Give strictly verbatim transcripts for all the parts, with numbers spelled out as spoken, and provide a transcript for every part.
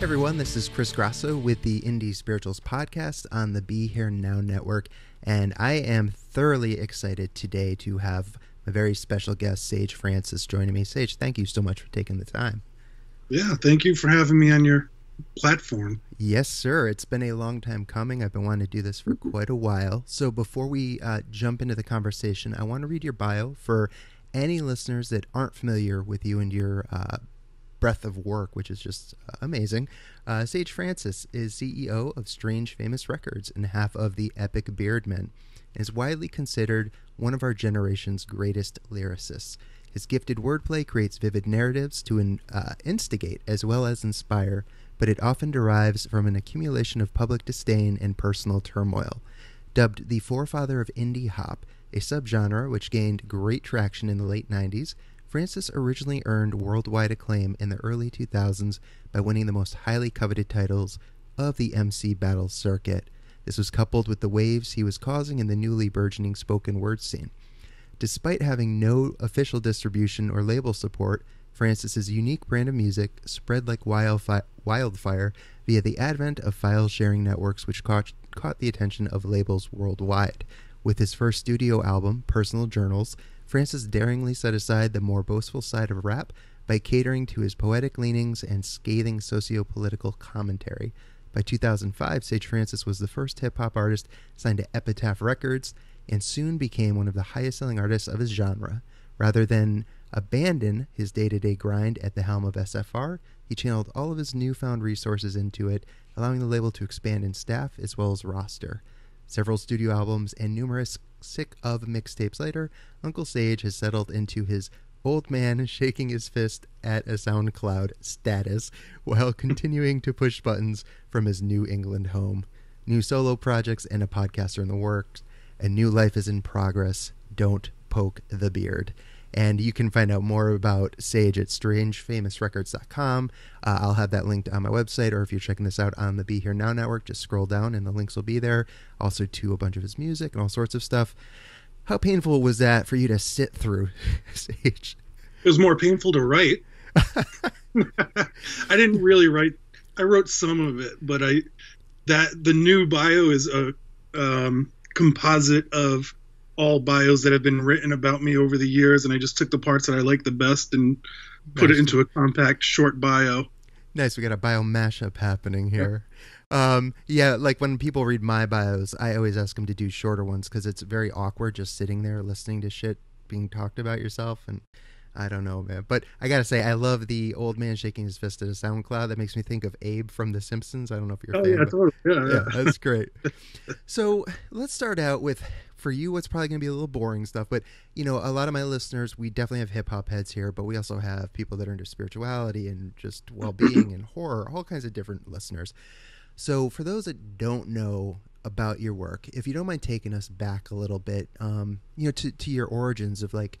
Hey everyone, this is Chris Grosso with the Indie Spirituals Podcast on the Be Here Now Network, and I am thoroughly excited today to have my very special guest, Sage Francis, joining me. Sage, thank you so much for taking the time. Yeah, thank you for having me on your platform. Yes, sir. It's been a long time coming. I've been wanting to do this for quite a while. So before we uh, jump into the conversation, I want to read your bio for any listeners that aren't familiar with you and your uh breadth of work, which is just amazing. Uh, Sage Francis is C E O of Strange Famous Records and half of the Epic Beard Men, and is widely considered one of our generation's greatest lyricists. His gifted wordplay creates vivid narratives to in, uh, instigate as well as inspire, but it often derives from an accumulation of public disdain and personal turmoil. Dubbed the forefather of indie hop, a subgenre which gained great traction in the late nineties, Francis originally earned worldwide acclaim in the early two thousands by winning the most highly coveted titles of the M C battle circuit. This was coupled with the waves he was causing in the newly burgeoning spoken word scene. Despite having no official distribution or label support, Francis's unique brand of music spread like wildfire, wildfire via the advent of file-sharing networks, which caught, caught the attention of labels worldwide. With his first studio album, Personal Journals, Francis daringly set aside the more boastful side of rap by catering to his poetic leanings and scathing socio-political commentary. By two thousand five, Sage Francis was the first hip-hop artist signed to Epitaph Records and soon became one of the highest-selling artists of his genre. Rather than abandon his day-to-day grind at the helm of S F R, he channeled all of his newfound resources into it, allowing the label to expand in staff as well as roster. Several studio albums and numerous sick of mixtapes later, Uncle Sage has settled into his old man shaking his fist at a SoundCloud status while continuing to push buttons from his New England home. New solo projects and a podcast are in the works. A new life is in progress. Don't poke the beard. And you can find out more about Sage at Strange Famous Records dot com. Uh, I'll have that linked on my website, or if you're checking this out on the Be Here Now Network, just scroll down and the links will be there. Also to a bunch of his music and all sorts of stuff. How painful was that for you to sit through, Sage? It was more painful to write. I didn't really write. I wrote some of it, but I that the new bio is a um, composite of all bios that have been written about me over the years, and I just took the parts that I like the best and put nice. It into a compact short bio. Nice, we got a bio mashup happening here. Yeah. Um, yeah, like when people read my bios, I always ask them to do shorter ones because it's very awkward just sitting there listening to shit being talked about yourself, and I don't know, man. But I gotta say, I love the old man shaking his fist at a SoundCloud. That makes me think of Abe from The Simpsons. I don't know if you're oh, a fan. Yeah, totally. yeah, yeah, yeah, that's great. So let's start out with, for you, what's probably going to be a little boring stuff, but, you know, a lot of my listeners, we definitely have hip-hop heads here, but we also have people that are into spirituality and just well-being and horror, all kinds of different listeners. So for those that don't know about your work, if you don't mind taking us back a little bit, um, you know, to, to your origins of, like,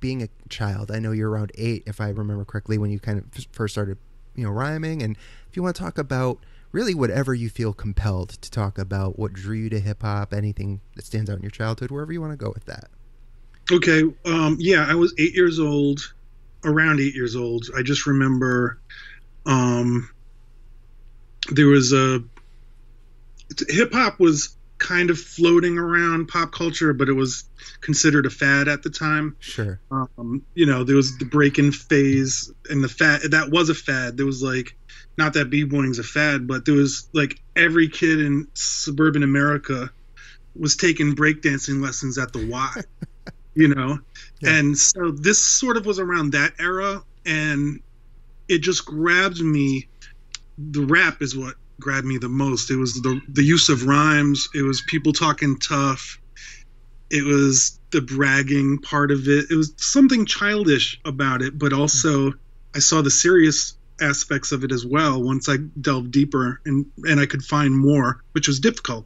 being a child. I know you're around eight, if I remember correctly, when you kind of first started, you know, rhyming, and if you want to talk about really whatever you feel compelled to talk about, what drew you to hip-hop, anything that stands out in your childhood, wherever you want to go with that. Okay, um, yeah, I was eight years old, around eight years old. I just remember um, there was a... Hip-hop was kind of floating around pop culture, but it was considered a fad at the time. Sure. Um, you know, there was the break-in phase, and the fad, that was a fad. There was like... Not that b-boying's a fad, but there was like every kid in suburban America was taking breakdancing lessons at the Y, you know? Yeah. And so this sort of was around that era, and it just grabbed me. The rap is what grabbed me the most. It was the, the use of rhymes. It was people talking tough. It was the bragging part of it. It was something childish about it, but also I saw the serious aspects of it as well once I delved deeper and and I could find more, which was difficult.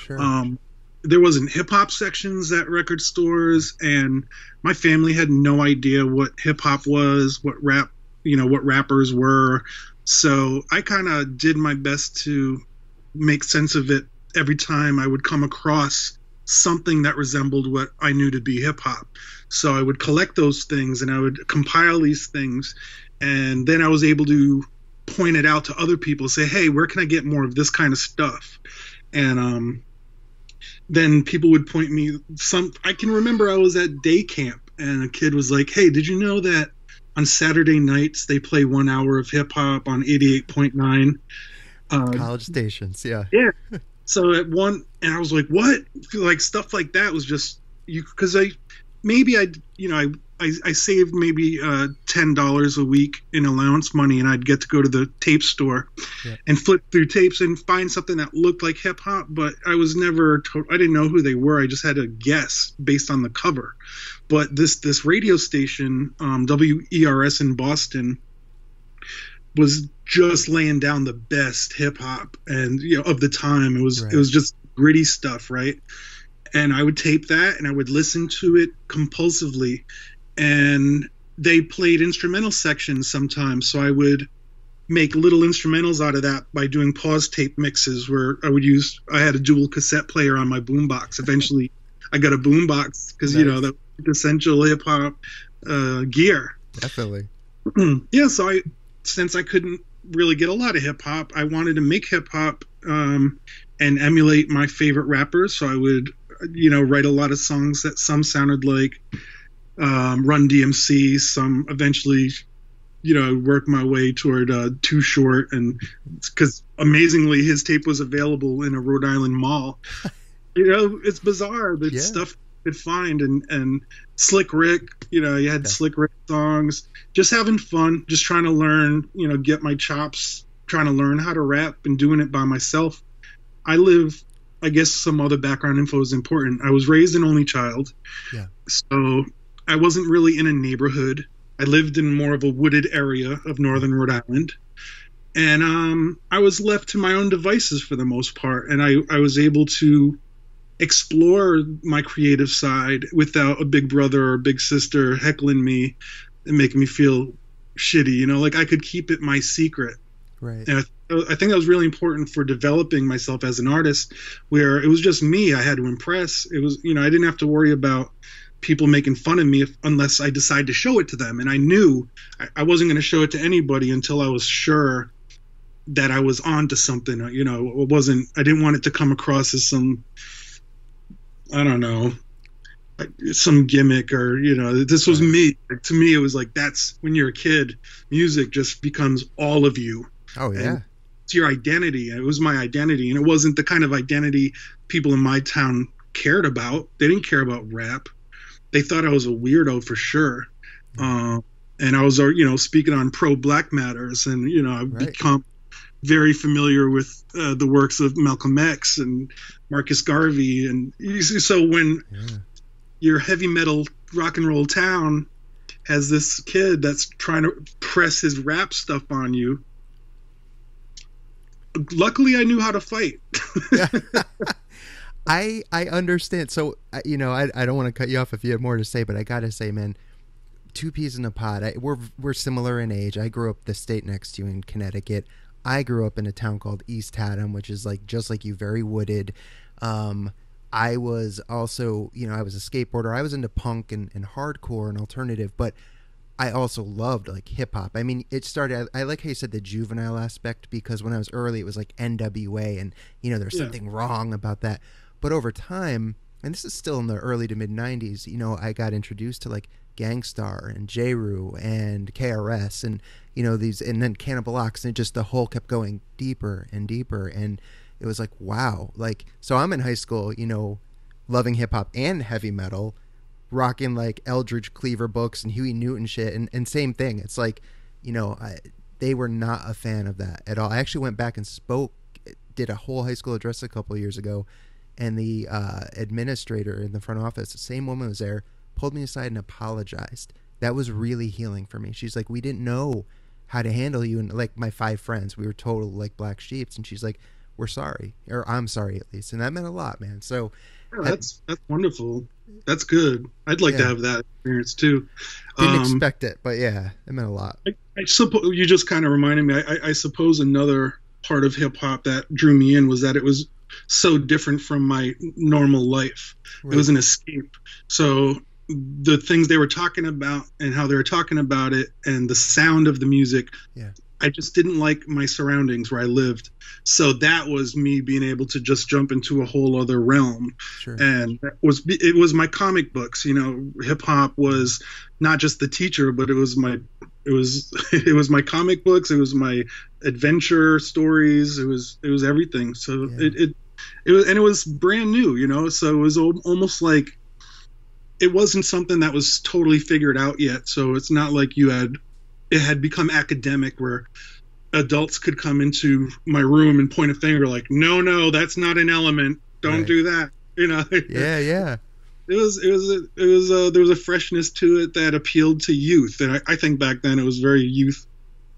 Sure. Um there wasn't hip-hop sections at record stores, and my family had no idea what hip-hop was, what rap, you know, what rappers were, so I kind of did my best to make sense of it every time I would come across something that resembled what I knew to be hip-hop. So I would collect those things and I would compile these things. And then I was able to point it out to other people, say, hey, where can I get more of this kind of stuff? And um, then people would point me some. I can remember I was at day camp and a kid was like, hey, did you know that on Saturday nights they play one hour of hip hop on eighty-eight point nine? Uh, College stations, yeah. Yeah. So at one, and I was like, what? Like stuff like that was just, you, because I, maybe I, you know, I, I, I saved maybe uh, ten dollars a week in allowance money, and I'd get to go to the tape store yeah. and flip through tapes and find something that looked like hip hop, but I was never, to- I didn't know who they were. I just had to guess based on the cover. But this, this radio station, um, W E R S in Boston, was just laying down the best hip hop and, you know, of the time. It was, right. it was just gritty stuff. Right. And I would tape that and I would listen to it compulsively. And they played instrumental sections sometimes, so I would make little instrumentals out of that by doing pause tape mixes where I would use I had a dual cassette player on my boombox. Eventually I got a boombox because nice. You know, that was essential hip-hop uh gear, definitely. Yeah, so I since I couldn't really get a lot of hip-hop, I wanted to make hip-hop um and emulate my favorite rappers, so I would, you know, write a lot of songs that some sounded like Um, Run D M C, some eventually, you know, work my way toward uh, Too Short, and because amazingly his tape was available in a Rhode Island mall. You know, it's bizarre that yeah. stuff you could find, and and Slick Rick, you know, you had yeah. Slick Rick songs. Just having fun, just trying to learn, you know, get my chops, trying to learn how to rap and doing it by myself. I live, I guess some other background info is important. I was raised an only child, yeah, so I wasn't really in a neighborhood. I lived in more of a wooded area of northern Rhode Island. And um, I was left to my own devices for the most part. And I, I was able to explore my creative side without a big brother or big sister heckling me and making me feel shitty. You know, like I could keep it my secret. Right. And I, th- I think that was really important for developing myself as an artist, where it was just me I had to impress. It was, you know, I didn't have to worry about people making fun of me if, unless I decide to show it to them. And I knew I, I wasn't going to show it to anybody until I was sure that I was onto something. You know, it wasn't, I didn't want it to come across as some, I don't know, some gimmick or, you know, this was me. To me, it was like, that's when you're a kid, music just becomes all of you. Oh yeah. And it's your identity. It was my identity. And it wasn't the kind of identity people in my town cared about. They didn't care about rap. They thought I was a weirdo for sure. Uh, and I was, you know, speaking on pro-black matters, and, you know, I've right. become very familiar with uh, the works of Malcolm X and Marcus Garvey. And so when yeah. your heavy metal rock and roll town has this kid that's trying to press his rap stuff on you, luckily I knew how to fight. Yeah. I, I understand. So, you know, I, I don't want to cut you off if you have more to say, but I got to say, man, two peas in a pod. I, we're, we're similar in age. I grew up the state next to you in Connecticut. I grew up in a town called East Haddam, which is like, just like you, very wooded. Um, I was also, you know, I was a skateboarder. I was into punk and, and hardcore and alternative, but I also loved like hip hop. I mean, it started, I, I like how you said the juvenile aspect, because when I was early, it was like N W A and, you know, there's yeah. something wrong about that. But over time, and this is still in the early to mid nineties, you know, I got introduced to like Gang Starr and J. Rue and K R S and, you know, these, and then Cannibal Ox, and just the whole kept going deeper and deeper. And it was like, wow. Like, so I'm in high school, you know, loving hip hop and heavy metal, rocking like Eldridge Cleaver books and Huey Newton shit. And, and same thing. It's like, you know, I, they were not a fan of that at all. I actually went back and spoke, did a whole high school address a couple of years ago. And the uh, administrator in the front office, the same woman was there, pulled me aside and apologized. That was really healing for me. She's like, we didn't know how to handle you. And like my five friends, we were total like black sheeps. And she's like, we're sorry, or I'm sorry at least. And that meant a lot, man. So yeah, that's I, that's wonderful. That's good. I'd like yeah. to have that experience too. Didn't um, expect it, but yeah, it meant a lot. I, I suppose you just kind of reminded me. I, I suppose another part of hip hop that drew me in was that it was so different from my normal life. Right. It was an escape. So the things they were talking about and how they were talking about it and the sound of the music, yeah. I just didn't like my surroundings where I lived. So that was me being able to just jump into a whole other realm. Sure. And that was, it was my comic books, you know, hip hop was not just the teacher, but it was my, it was, it was my comic books. It was my adventure stories. It was, it was everything. So yeah. it, it, it was, and it was brand new, you know, so it was almost like, it wasn't something that was totally figured out yet. So it's not like you had, it had become academic where adults could come into my room and point a finger like, no, no, that's not an element. Don't right. do that. You know? Yeah. Yeah. It was, it was, a, it was a, there was a freshness to it that appealed to youth. And I, I think back then it was very youth.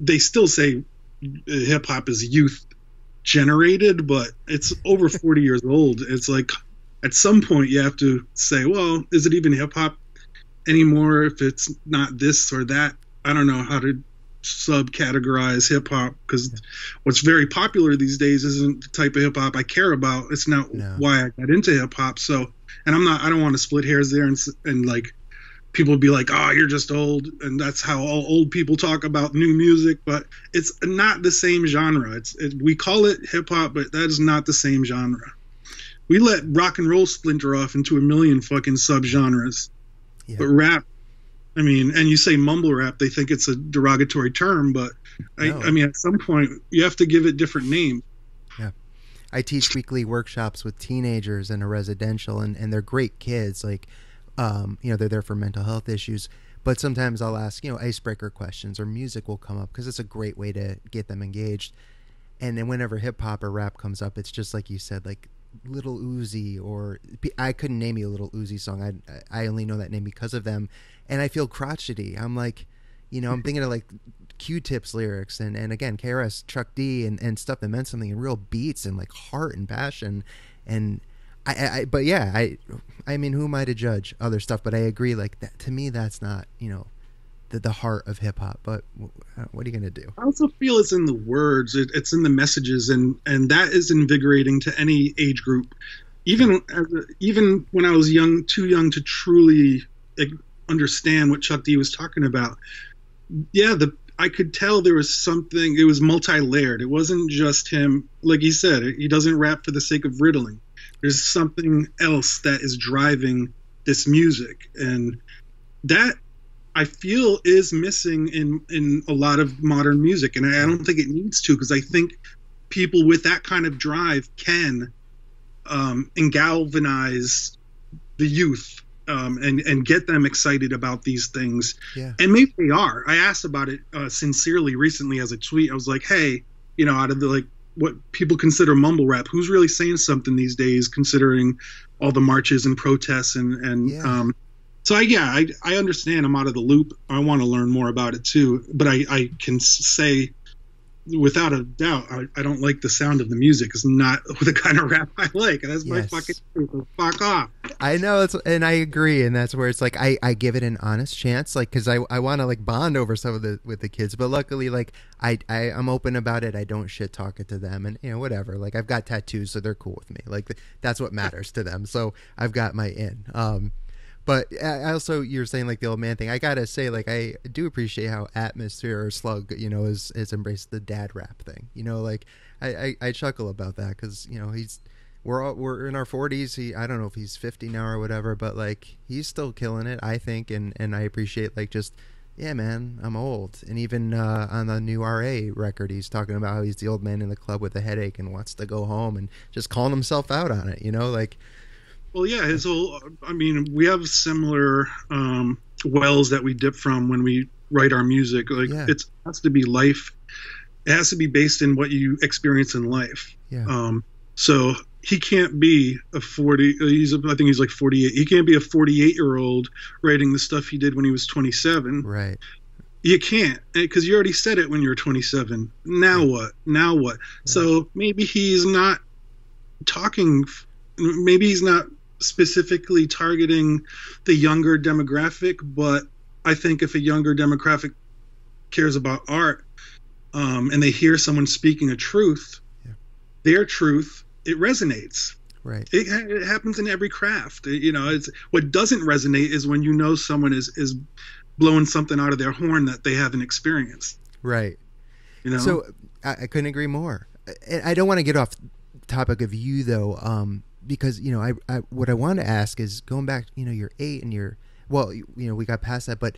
They still say hip hop is youth generated, but it's over forty years old. It's like, at some point you have to say, well, is it even hip hop anymore if it's not this or that? I don't know how to subcategorize hip hop, because yeah. what's very popular these days isn't the type of hip hop I care about. It's not no. why I got into hip hop. So, and I'm not, I don't want to split hairs there and, and like people be like, oh, you're just old. And that's how all old people talk about new music, but it's not the same genre. It's, it, we call it hip hop, but that is not the same genre. We let rock and roll splinter off into a million fucking subgenres, yeah. but rap, I mean, and you say mumble rap, they think it's a derogatory term, but no. I, I mean, at some point you have to give it different names. Yeah. I teach weekly workshops with teenagers in a residential, and, and they're great kids. Like, um, you know, they're there for mental health issues, but sometimes I'll ask, you know, icebreaker questions or music will come up because it's a great way to get them engaged. And then whenever hip hop or rap comes up, it's just like you said, like, Little Uzi, or I couldn't name you a Little Uzi song. I I only know that name because of them, and I feel crotchety. I'm like, you know, I'm thinking of like Q-Tip's lyrics, and and again K R S, Chuck D, and and stuff that meant something, and real beats and like heart and passion, and I, I but yeah, I I mean, who am I to judge other stuff? But I agree, like that to me, that's not, you know, the the heart of hip hop. But what are you gonna do? I also feel it's in the words, it, it's in the messages, and and that is invigorating to any age group. Even as a, even when I was young, too young to truly like, understand what Chuck D was talking about. Yeah, the I could tell there was something. It was multi-layered. It wasn't just him. Like he said, he doesn't rap for the sake of riddling. There's something else that is driving this music, and that, I feel, is missing in, in a lot of modern music. And I, I don't think it needs to, because I think people with that kind of drive can um, and galvanize the youth um, and, and get them excited about these things. Yeah. And maybe they are. I asked about it uh, sincerely recently as a tweet. I was like, hey, you know, out of the, like, what people consider mumble rap, who's really saying something these days, considering all the marches and protests and, and yeah. um So, I, yeah, I, I understand I'm out of the loop. I want to learn more about it, too. But I, I can say without a doubt, I, I don't like the sound of the music. It's not the kind of rap I like. And that's yes. my fucking truth. Fuck off. I know. It's, and I agree. And that's where it's like I, I give it an honest chance, like, because I, I want to, like, bond over some of the with the kids. But luckily, like, I, I, I'm open about it. I don't shit talk it to them. And, you know, whatever. Like, I've got tattoos, so they're cool with me. Like, that's what matters to them. So I've got my in. Um But I also, you're saying like the old man thing. I gotta say, like, I do appreciate how Atmosphere or Slug, you know, is is embraced the dad rap thing. You know, like I, I, I chuckle about that because, you know, he's we're all we're in our forties. He I don't know if he's fifty now or whatever, but like he's still killing it, I think, and and I appreciate like just yeah, man, I'm old. And even uh, on the new R A record, he's talking about how he's the old man in the club with a headache and wants to go home, and just calling himself out on it. You know, like. Well, yeah, his whole, I mean, we have similar um, wells that we dip from when we write our music. Like, yeah. it's, it has to be life. It has to be based in what you experience in life. Yeah. Um, so he can't be a forty, he's, I think he's like forty-eight. He can't be a forty-eight-year-old writing the stuff he did when he was twenty-seven. Right. You can't, because you already said it when you were twenty-seven. Now yeah. what? Now what? Yeah. So maybe he's not talking, maybe he's not specifically targeting the younger demographic, but I think if a younger demographic cares about art um, and they hear someone speaking a truth, yeah. their truth, it resonates. Right. It, it happens in every craft. It, you know, it's what doesn't resonate is when you know someone is is blowing something out of their horn that they haven't experienced. Right. You know? So I, I couldn't agree more. I, I don't want to get off topic of you though, um, because, you know, I, I what I want to ask is going back, you know, you're eight and you're, well, you, you know, we got past that, but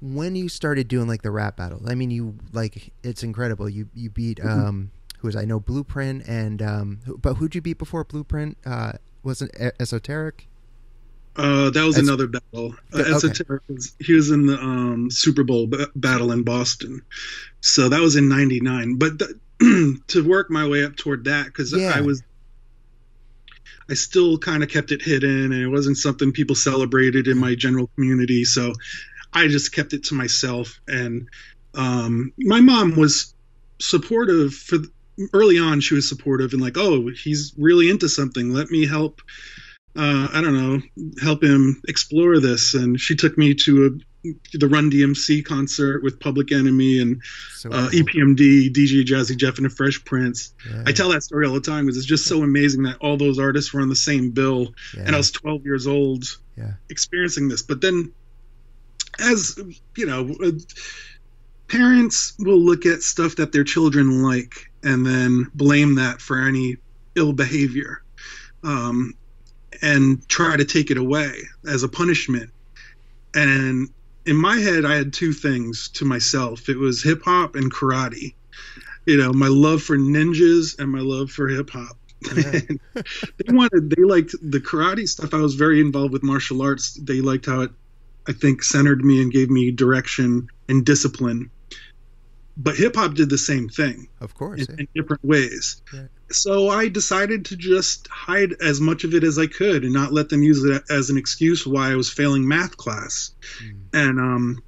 when you started doing like the rap battles, I mean, you like, it's incredible. You, you beat, mm-hmm. um, who was, I know Blueprint and, um, who, but who'd you beat before Blueprint? Uh, wasn't Esoteric? Uh, that was es another battle. Uh, okay. Esoteric was, he was in the um, Super Bowl b battle in Boston. So that was in ninety-nine. But the, to work my way up toward that, because yeah. I was, I still kind of kept it hidden, and it wasn't something people celebrated in my general community. So I just kept it to myself. And um, my mom was supportive for early on. She was supportive and like, oh, he's really into something. Let me help. Uh, I don't know, help him explore this. And she took me to a, the Run D M C concert with Public Enemy and so uh, awesome. E P M D, D J Jazzy Jeff, and the Fresh Prince. Yeah. I tell that story all the time because it's just so amazing that all those artists were on the same bill. Yeah. And I was twelve years old yeah. experiencing this. But then, as you know, parents will look at stuff that their children like and then blame that for any ill behavior. Um, and try to take it away as a punishment. And in my head, I had two things to myself. It was hip hop and karate, you know, my love for ninjas and my love for hip hop. Yeah. they wanted, they liked the karate stuff. I was very involved with martial arts. They liked how it, I think, centered me and gave me direction and discipline. But hip hop did the same thing, of course, in, yeah. in different ways. Yeah. So I decided to just hide as much of it as I could and not let them use it as an excuse why I was failing math class. Mm. And um,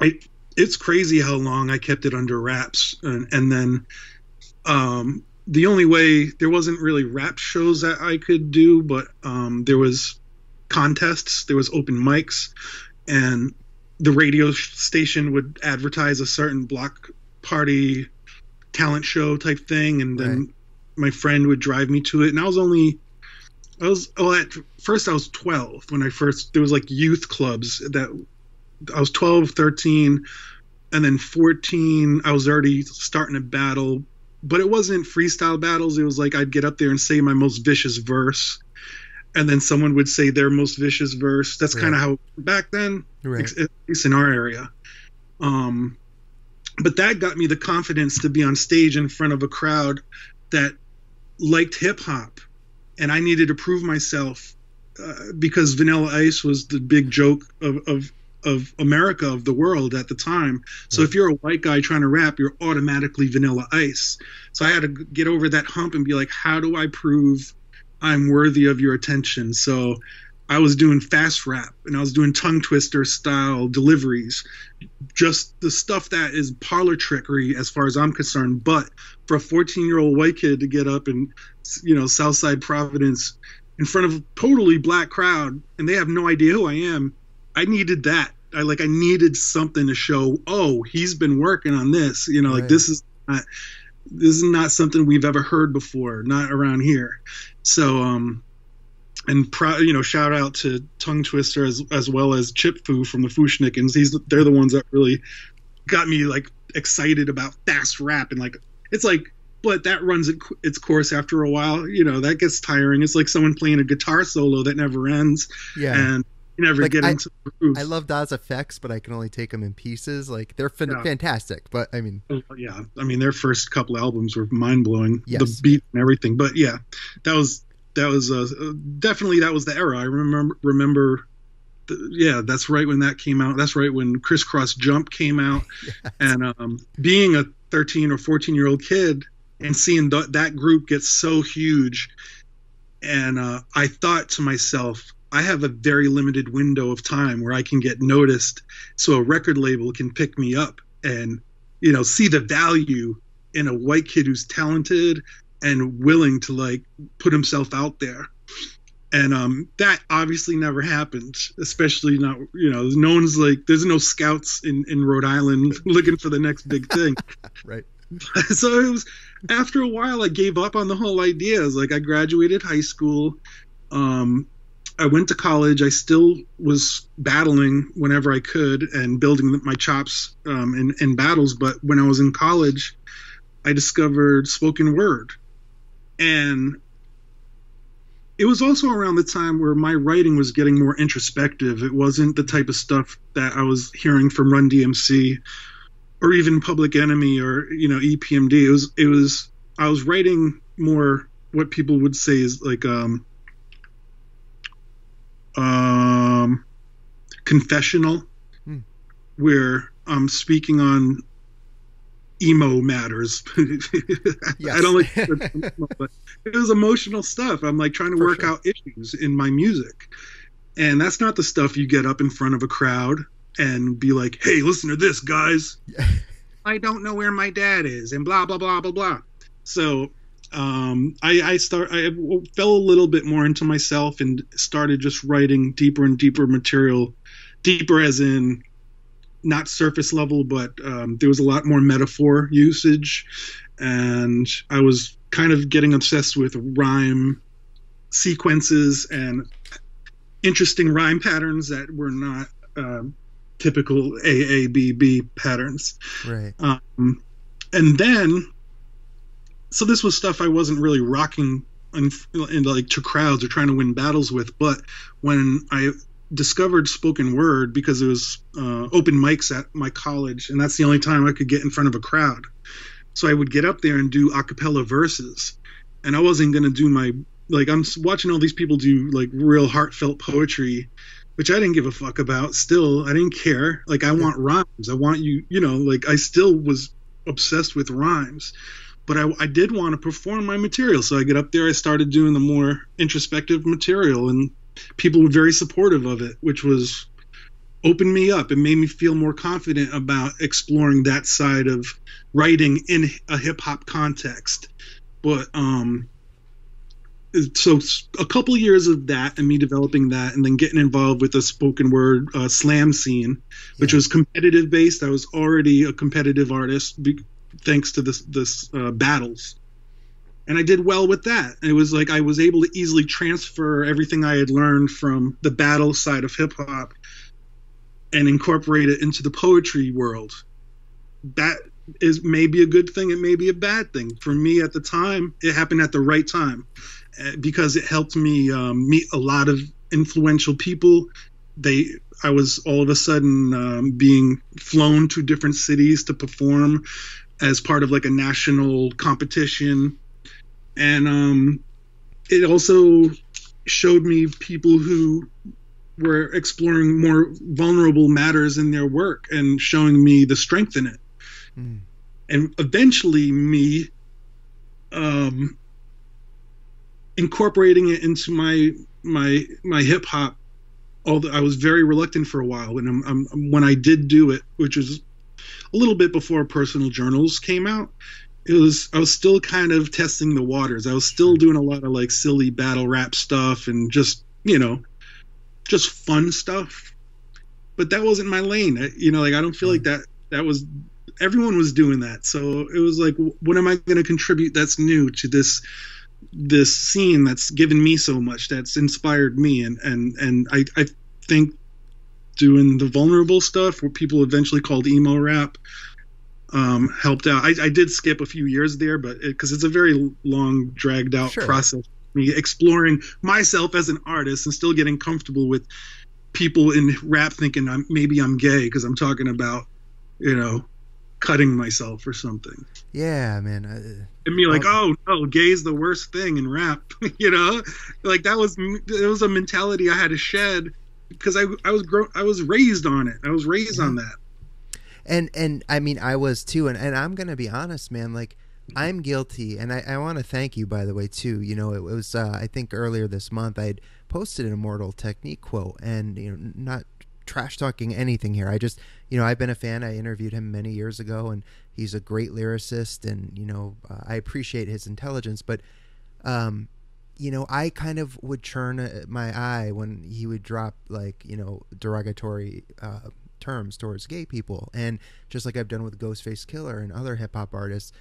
I, it's crazy how long I kept it under wraps. And, and then um, the only way, there wasn't really rap shows that I could do, but um, there was contests, there was open mics, and the radio station would advertise a certain block party talent show type thing. And then right. my friend would drive me to it. And I was only, I was, well, at first I was twelve when I first, there was like youth clubs that I was twelve, thirteen, and then fourteen, I was already starting a battle, but it wasn't freestyle battles. It was like, I'd get up there and say my most vicious verse. And then someone would say their most vicious verse. That's right. kind of how back then, right. at least in our area. Um, but that got me the confidence to be on stage in front of a crowd that liked hip hop. And I needed to prove myself uh, because Vanilla Ice was the big joke of, of, of America, of the world at the time. So right. if you're a white guy trying to rap, you're automatically Vanilla Ice. So I had to get over that hump and be like, how do I prove I'm worthy of your attention? So I was doing fast rap and I was doing tongue twister style deliveries, just the stuff that is parlor trickery as far as I'm concerned. But for a fourteen year old white kid to get up and, you know, Southside Providence in front of a totally black crowd and they have no idea who I am, I needed that. I like, I needed something to show, oh, he's been working on this, you know, right. like this is not, this is not something we've ever heard before, not around here. So, um, and pro, you know, shout out to Tongue Twister as as well as Chip Foo from the Fooshnikins. He's they're the ones that really got me like excited about fast rap and like it's like, but that runs it, its course after a while. You know, that gets tiring. It's like someone playing a guitar solo that never ends. Yeah, and you never like get I, into the groove. I love Daz effects, but I can only take them in pieces. Like they're fin yeah. fantastic, but I mean, yeah, I mean their first couple albums were mind blowing. Yes. The beat and everything, but yeah, that was. That was uh, definitely that was the era. I remember remember, the, yeah, that's right when that came out. That's right when Crisscross Jump came out, yes. and um, being a thirteen or fourteen year old kid and seeing th that group get so huge, and uh, I thought to myself, I have a very limited window of time where I can get noticed, so a record label can pick me up and you know see the value in a white kid who's talented and willing to like put himself out there. And um, that obviously never happened, especially not, you know, no one's like, there's no scouts in, in Rhode Island looking for the next big thing. Right. So it was, after a while, I gave up on the whole idea. It was like, I graduated high school. Um, I went to college. I still was battling whenever I could and building my chops um, in, in battles. But when I was in college, I discovered spoken word. And it was also around the time where my writing was getting more introspective. It wasn't the type of stuff that I was hearing from Run D M C or even Public Enemy or, you know, E P M D. It was, it was, I was writing more what people would say is like, um, um, confessional, hmm. where I'm speaking on emo matters. Yes. I don't like that, but it was emotional stuff. I'm like trying to For work sure. out issues in my music. And that's not the stuff you get up in front of a crowd and be like, hey, listen to this, guys. I don't know where my dad is and blah, blah, blah, blah, blah. So um, I, I, start, I fell a little bit more into myself and started just writing deeper and deeper material, deeper as in not surface level, but um, there was a lot more metaphor usage. And I was kind of getting obsessed with rhyme sequences and interesting rhyme patterns that were not uh, typical A A B B patterns. Right. Um, and then, so this was stuff I wasn't really rocking in, in like to crowds or trying to win battles with. But when I discovered spoken word, because it was uh, open mics at my college, and that's the only time I could get in front of a crowd. So I would get up there and do a cappella verses. And I wasn't going to do my, like, I'm watching all these people do like real heartfelt poetry, which I didn't give a fuck about still. I didn't care. Like, I want rhymes. I want you, you know, like I still was obsessed with rhymes. But I, I did want to perform my material. So I get up there, I started doing the more introspective material, and people were very supportive of it, which was opened me up. It made me feel more confident about exploring that side of writing in a hip hop context. But um, so a couple years of that and me developing that, and then getting involved with the spoken word uh, slam scene, which yeah. was competitive based. I was already a competitive artist, be- thanks to this this uh, battles, and I did well with that. And it was like I was able to easily transfer everything I had learned from the battle side of hip hop and incorporate it into the poetry world. That is maybe a good thing, it may be a bad thing. For me at the time, it happened at the right time because it helped me um, meet a lot of influential people. They, I was all of a sudden um, being flown to different cities to perform as part of like a national competition. And um, it also showed me people who were exploring more vulnerable matters in their work and showing me the strength in it. Mm. And eventually me um, incorporating it into my my my hip hop, although I was very reluctant for a while. And I'm, I'm, when I did do it, which was a little bit before personal journals came out, it was, I was still kind of testing the waters. I was still doing a lot of like silly battle rap stuff and just, you know, just fun stuff. But that wasn't my lane. I, you know, like I don't feel like that, that was, everyone was doing that. So it was like, what am I going to contribute that's new to this, this scene that's given me so much, that's inspired me? And, and, and I, I think doing the vulnerable stuff, what people eventually called emo rap, um, helped out. I, I did skip a few years there, but because it, it's a very long, dragged out sure. process. Me exploring myself as an artist and still getting comfortable with people in rap thinking I'm, maybe I'm gay because I'm talking about, you know, cutting myself or something. Yeah, man. I, and me like, oh no, gay's the worst thing in rap. You know, like that was it was a mentality I had to shed because I I was grown, I was raised on it. I was raised yeah. on that. And, and I mean, I was too. And, and I'm going to be honest, man, like I'm guilty. And I, I want to thank you, by the way, too. You know, it was, uh, I think earlier this month, I had posted an Immortal Technique quote, and, you know, not trash talking anything here. I just, you know, I've been a fan. I interviewed him many years ago, and he's a great lyricist, and, you know, uh, I appreciate his intelligence, but, um, you know, I kind of would churn my eye when he would drop like, you know, derogatory, uh, terms towards gay people. And just like I've done with Ghostface Killer and other hip hop artists,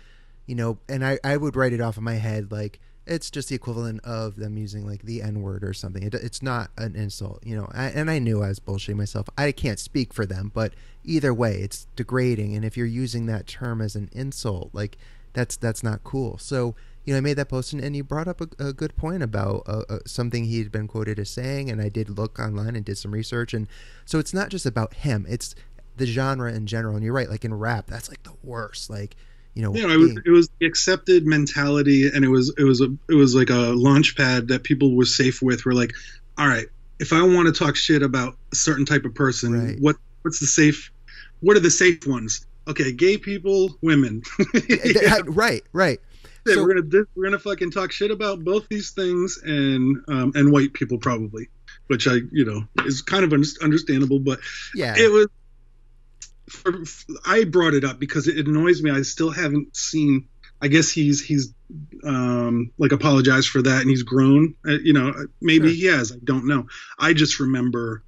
you know, and I, I would write it off in my head, like, it's just the equivalent of them using like the N word or something. It, it's not an insult, you know. I, and I knew I was bullshitting myself. I can't speak for them, but either way, it's degrading. And if you're using that term as an insult, like that's that's not cool. So, you know, I made that post, and, and you brought up a, a good point about uh, uh, something he had been quoted as saying, and I did look online and did some research. And so it's not just about him. It's the genre in general. And you're right, like in rap, that's like the worst. Like, you know, yeah, it was, it was the accepted mentality, and it was it was a it was like a launch pad that people were safe with. We're like, all right, if I want to talk shit about a certain type of person, right. what what's the safe? What are the safe ones? Okay, gay people, women. Yeah. Right, right. Yeah, so, we're gonna we're gonna fucking talk shit about both these things, and um, and white people probably, which I you know is kind of un understandable, but yeah, it was. For, I brought it up because it annoys me. I still haven't seen. I guess he's he's um, like apologized for that, and he's grown. Uh, you know, maybe sure. he has. I don't know. I just remember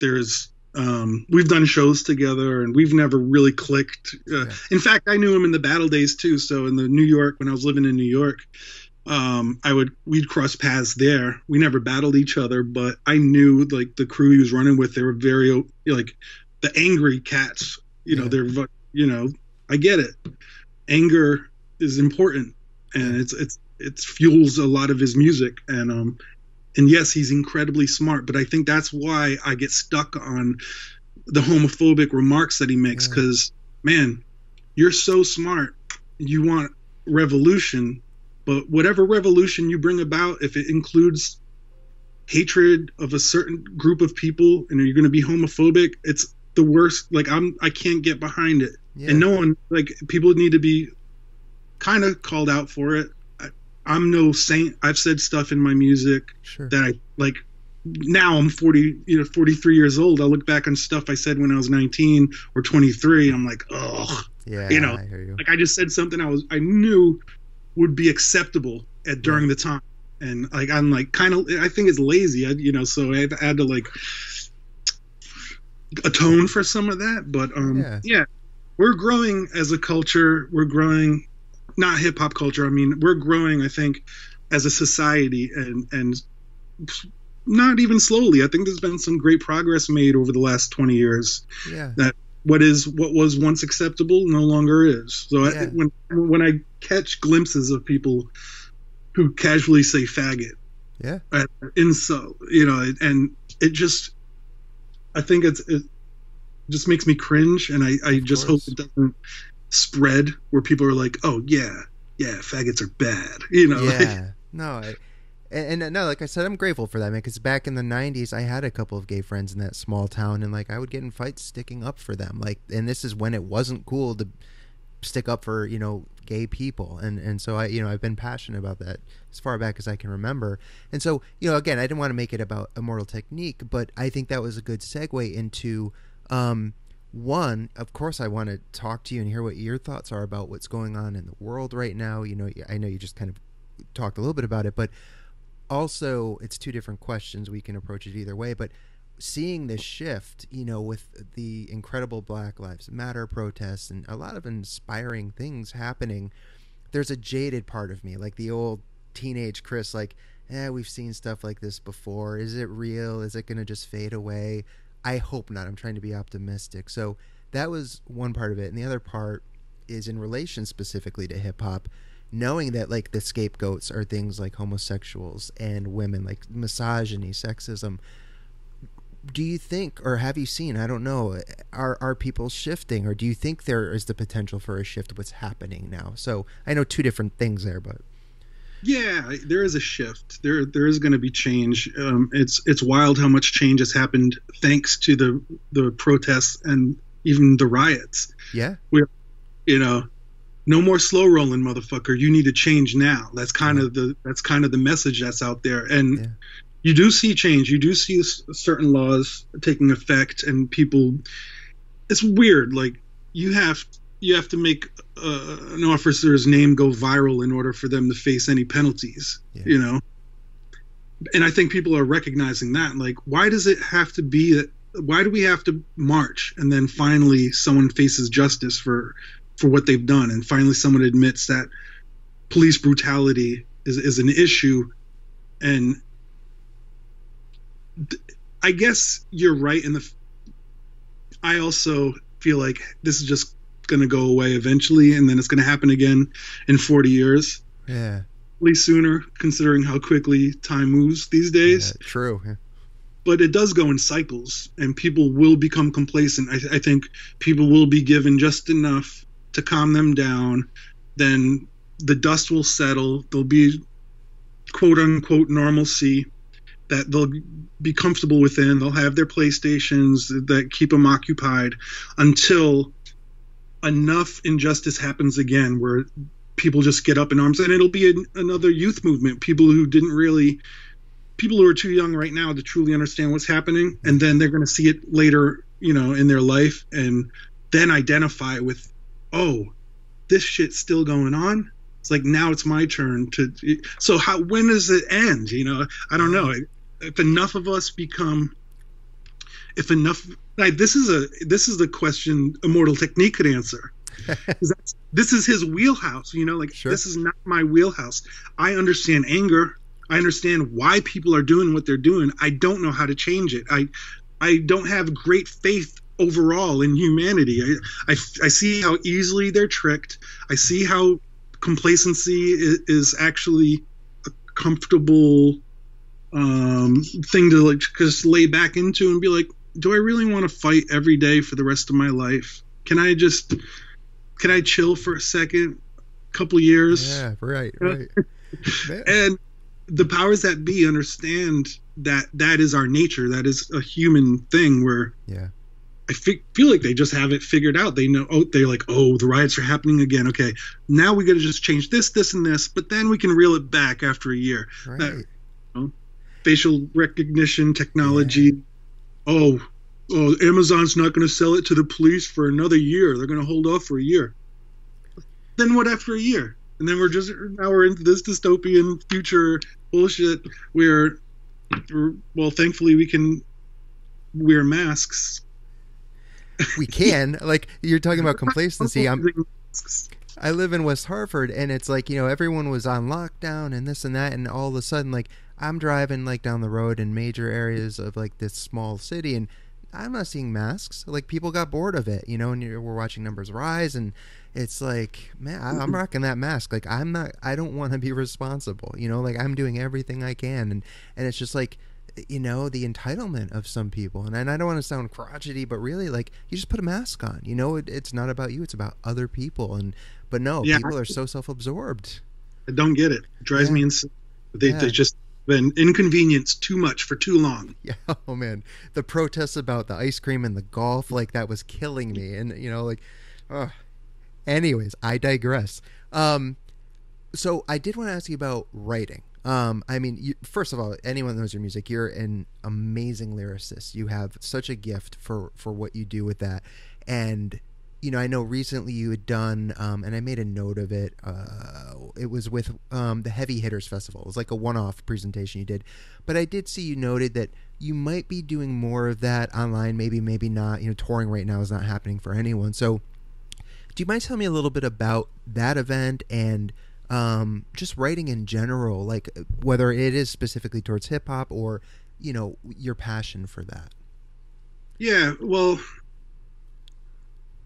there's um, we've done shows together, and we've never really clicked. Uh, yeah. In fact, I knew him in the battle days too. So in the New York, when I was living in New York, um, I would we'd cross paths there. We never battled each other, but I knew like the crew he was running with. They were very like. The angry cats, you know, yeah. they're, you know, I get it. Anger is important, and it's, it's, it fuels a lot of his music. And, um, and yes, he's incredibly smart, but I think that's why I get stuck on the homophobic remarks that he makes. Yeah. Cause man, you're so smart. You want revolution, but whatever revolution you bring about, if it includes hatred of a certain group of people and you're going to be homophobic, it's, the worst. Like I'm, I can't get behind it, yeah. and no one. Like people need to be kind of called out for it. I, I'm no saint. I've said stuff in my music sure. that I like. Now I'm forty, you know, forty-three years old. I look back on stuff I said when I was nineteen or twenty-three. I'm like, oh, yeah, you know, I hear you. Like I just said something I was, I knew would be acceptable at during yeah. the time, and like I'm like kind of. I think it's lazy, I, you know. So I had to like. Atone for some of that, but um yeah. yeah, we're growing as a culture. We're growing, not hip-hop culture, I mean we're growing, I think, as a society, and and not even slowly. I think there's been some great progress made over the last twenty years, yeah, that what is what was once acceptable no longer is. So yeah. I, when when I catch glimpses of people who casually say faggot, yeah, uh, insult, you know, and it just, I think it's, it just makes me cringe, and I, I just hope it doesn't spread where people are like, oh, yeah, yeah, faggots are bad, you know? Yeah, like, no, I, and, and no, like I said, I'm grateful for that, man, because back in the nineties, I had a couple of gay friends in that small town, and, like, I would get in fights sticking up for them, like, and this is when it wasn't cool to stick up for, you know, gay people, and and so I you know I've been passionate about that as far back as I can remember. And so, you know, again, I didn't want to make it about Immortal Technique, but I think that was a good segue into um one, of course I want to talk to you and hear what your thoughts are about what's going on in the world right now. You know, I know you just kind of talked a little bit about it, but also it's two different questions, we can approach it either way, but seeing this shift, you know, with the incredible Black Lives Matter protests and a lot of inspiring things happening, there's a jaded part of me, like the old teenage Chris, like, eh, we've seen stuff like this before. Is it real? Is it going to just fade away? I hope not. I'm trying to be optimistic. So that was one part of it. And the other part is in relation specifically to hip hop, knowing that like the scapegoats are things like homosexuals and women, like misogyny, sexism. Do you think, or have you seen, I don't know, are, are people shifting, or do you think there is the potential for a shift, what's happening now? So I know two different things there, but. Yeah, there is a shift. There, there is going to be change. Um, it's, it's wild how much change has happened thanks to the, the protests and even the riots. Yeah. We're, you know, no more slow rolling, motherfucker. You need to change now. That's kind yeah. of the, that's kind of the message that's out there. And yeah. you do see change. You do see certain laws taking effect, and people. It's weird. Like you have you have to make uh, an officer's name go viral in order for them to face any penalties. Yeah. You know. And I think people are recognizing that. Like, why does it have to be that? Why do we have to march and then finally someone faces justice for for what they've done, and finally someone admits that police brutality is, is an issue. And I guess you're right in the, I also feel like this is just going to go away eventually, and then it's going to happen again in forty years. Yeah. At least sooner, considering how quickly time moves these days. Yeah, true. Yeah. But it does go in cycles, and people will become complacent. I, th I think people will be given just enough to calm them down. Then the dust will settle. There'll be quote-unquote normalcy that they'll be comfortable within. They'll have their PlayStations that keep them occupied until enough injustice happens again where people just get up in arms. And it'll be an, another youth movement, people who didn't really – people who are too young right now to truly understand what's happening, and then they're going to see it later, you know, in their life, and then identify with, oh, this shit's still going on. It's like, now it's my turn to, so how, when does it end? You know, I don't know. If enough of us become, if enough, like, this is a, this is the question Immortal Technique could answer. That's, this is his wheelhouse, you know, like, sure. This is not my wheelhouse. I understand anger. I understand why people are doing what they're doing. I don't know how to change it. I, I don't have great faith overall in humanity. I, I, I see how easily they're tricked. I see how complacency is, is actually a comfortable um, thing to like just lay back into and be like, do I really want to fight every day for the rest of my life? Can I just, can I chill for a second, couple years? Yeah, right, right. And the powers that be understand that that is our nature. That is a human thing where yeah. I fe feel like they just have it figured out. They know, oh, they're like, oh, the riots are happening again. Okay, now we got to just change this, this, and this, but then we can reel it back after a year. Right. That, you know, facial recognition technology. Yeah. Oh, oh, Amazon's not going to sell it to the police for another year. They're going to hold off for a year. Then what after a year? And then we're just, now we're into this dystopian future bullshit where, well, thankfully we can wear masks. We can. Like, you're talking about complacency. I'm, I live in West Hartford, and it's like, you know, everyone was on lockdown and this and that. And all of a sudden, like, I'm driving, like, down the road in major areas of, like, this small city, and I'm not seeing masks. Like, people got bored of it, you know, and you're, we're watching numbers rise, and it's like, man, I, I'm rocking that mask. Like, I'm not, I don't want to be responsible, you know, like, I'm doing everything I can. And, and it's just like, you know, the entitlement of some people. And, and I don't want to sound crotchety, but really, like, you just put a mask on, you know, it, it's not about you, it's about other people. And, but no, yeah, people are so self-absorbed. I don't get it. It drives yeah. me insane. They, yeah. they just, been inconvenienced too much for too long. Yeah, oh man, the protests about the ice cream and the golf, like, that was killing me. And, you know, like, oh. Anyways, I digress. Um, so I did want to ask you about writing. Um, I mean, you, first of all, anyone that knows your music, you're an amazing lyricist. You have such a gift for for what you do with that. And, you know, I know recently you had done, um, and I made a note of it, uh, it was with um, the Heavy Hitters Festival. It was like a one-off presentation you did. But I did see you noted that you might be doing more of that online, maybe, maybe not. You know, touring right now is not happening for anyone. So do you mind telling me a little bit about that event and um, just writing in general, like whether it is specifically towards hip-hop or, you know, your passion for that? Yeah, well,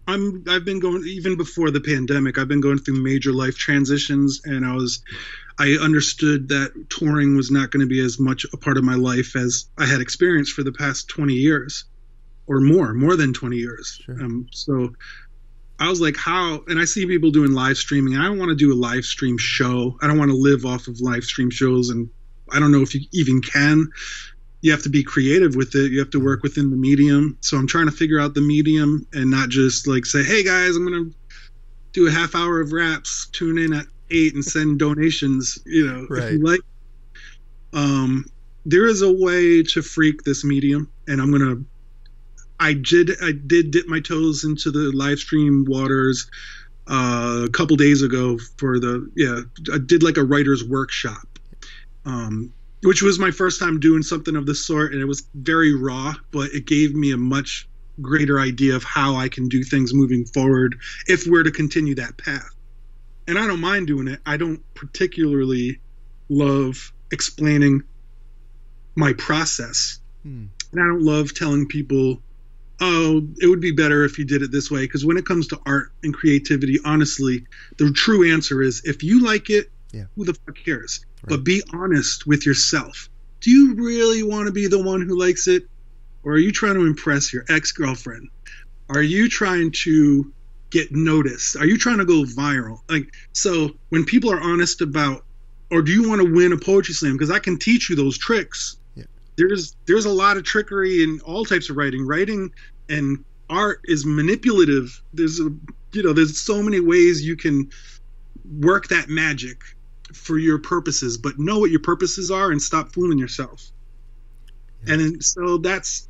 I'm, I've been going, even before the pandemic, I've been going through major life transitions, and I was, I understood that touring was not going to be as much a part of my life as I had experienced for the past twenty years or more, more than twenty years. Sure. Um, so I was like, how, and I see people doing live streaming. I don't want to do a live stream show. I don't want to live off of live stream shows, and I don't know if you even can. You have to be creative with it. You have to work within the medium. So I'm trying to figure out the medium and not just like say, hey guys, I'm going to do a half hour of raps, tune in at eight and send donations, you know, right. If you like. Um, there is a way to freak this medium, and I'm going to, I did, I did dip my toes into the live stream waters uh, a couple days ago for the, yeah, I did like a writer's workshop. Um, Which was my first time doing something of this sort, and it was very raw, but it gave me a much greater idea of how I can do things moving forward if we're to continue that path. And I don't mind doing it. I don't particularly love explaining my process. Hmm. And I don't love telling people, oh, it would be better if you did it this way. Because when it comes to art and creativity, honestly, the true answer is, if you like it, yeah. who the fuck cares? Right. But be honest with yourself. Do you really want to be the one who likes it? Or are you trying to impress your ex-girlfriend? Are you trying to get noticed? Are you trying to go viral? Like, so when people are honest about, or do you want to win a poetry slam? Because I can teach you those tricks. Yeah. There's there's a lot of trickery in all types of writing. Writing and art is manipulative. There's a, you know, there's so many ways you can work that magic for your purposes, but know what your purposes are and stop fooling yourself. Yeah. And then, so that's,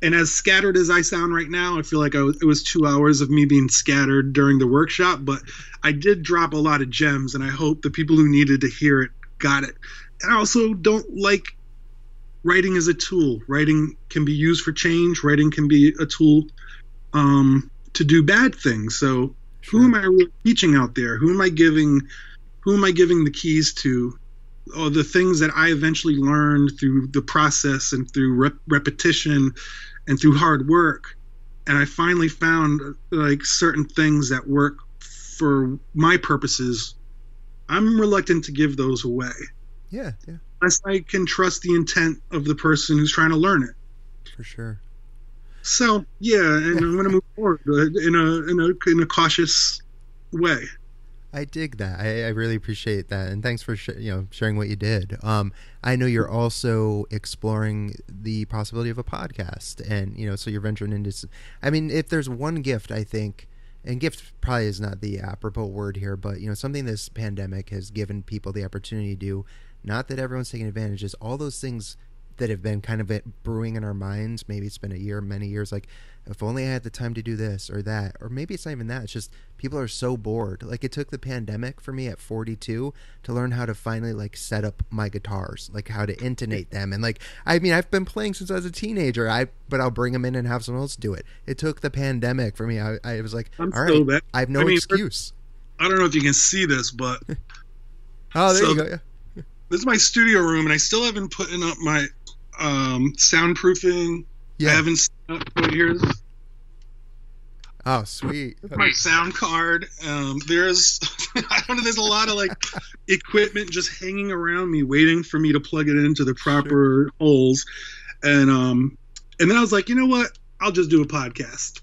and as scattered as I sound right now, I feel like I was, it was two hours of me being scattered during the workshop, but I did drop a lot of gems, and I hope the people who needed to hear it got it. And I also don't like writing as a tool. Writing can be used for change. Writing can be a tool um, to do bad things. So sure. Who am I really teaching out there? Who am I giving, who am I giving the keys to? Or the things that I eventually learned through the process and through rep repetition and through hard work. And I finally found like certain things that work for my purposes. I'm reluctant to give those away. Yeah, yeah. Unless I can trust the intent of the person who's trying to learn it. For sure. So yeah, and I'm going to move forward in a in a in a cautious way. I dig that. I, I really appreciate that, and thanks for sh you know sharing what you did. Um, I know you're also exploring the possibility of a podcast, and you know, so you're venturing into. I mean, if there's one gift, I think, and gift probably is not the apropos word here, but you know, something this pandemic has given people the opportunity to do. Not that everyone's taking advantage, is all those things that have been kind of brewing in our minds. Maybe it's been a year, many years, like, if only I had the time to do this or that, or maybe it's not even that. It's just people are so bored. Like, it took the pandemic for me at forty-two to learn how to finally like set up my guitars, like how to intonate them. And like, I mean, I've been playing since I was a teenager, I, but I'll bring them in and have someone else do it. It took the pandemic for me. I, I was like, I'm all right, bad. I have no I mean, excuse. I don't know if you can see this, but. Oh, there so you go. Yeah. This is my studio room, and I still haven't put up my um, soundproofing. Yeah. I haven't set up here's oh sweet that's my sound card. Um, there's I don't know. There's a lot of like equipment just hanging around me, waiting for me to plug it into the proper sure. holes. And um, and then I was like, you know what? I'll just do a podcast.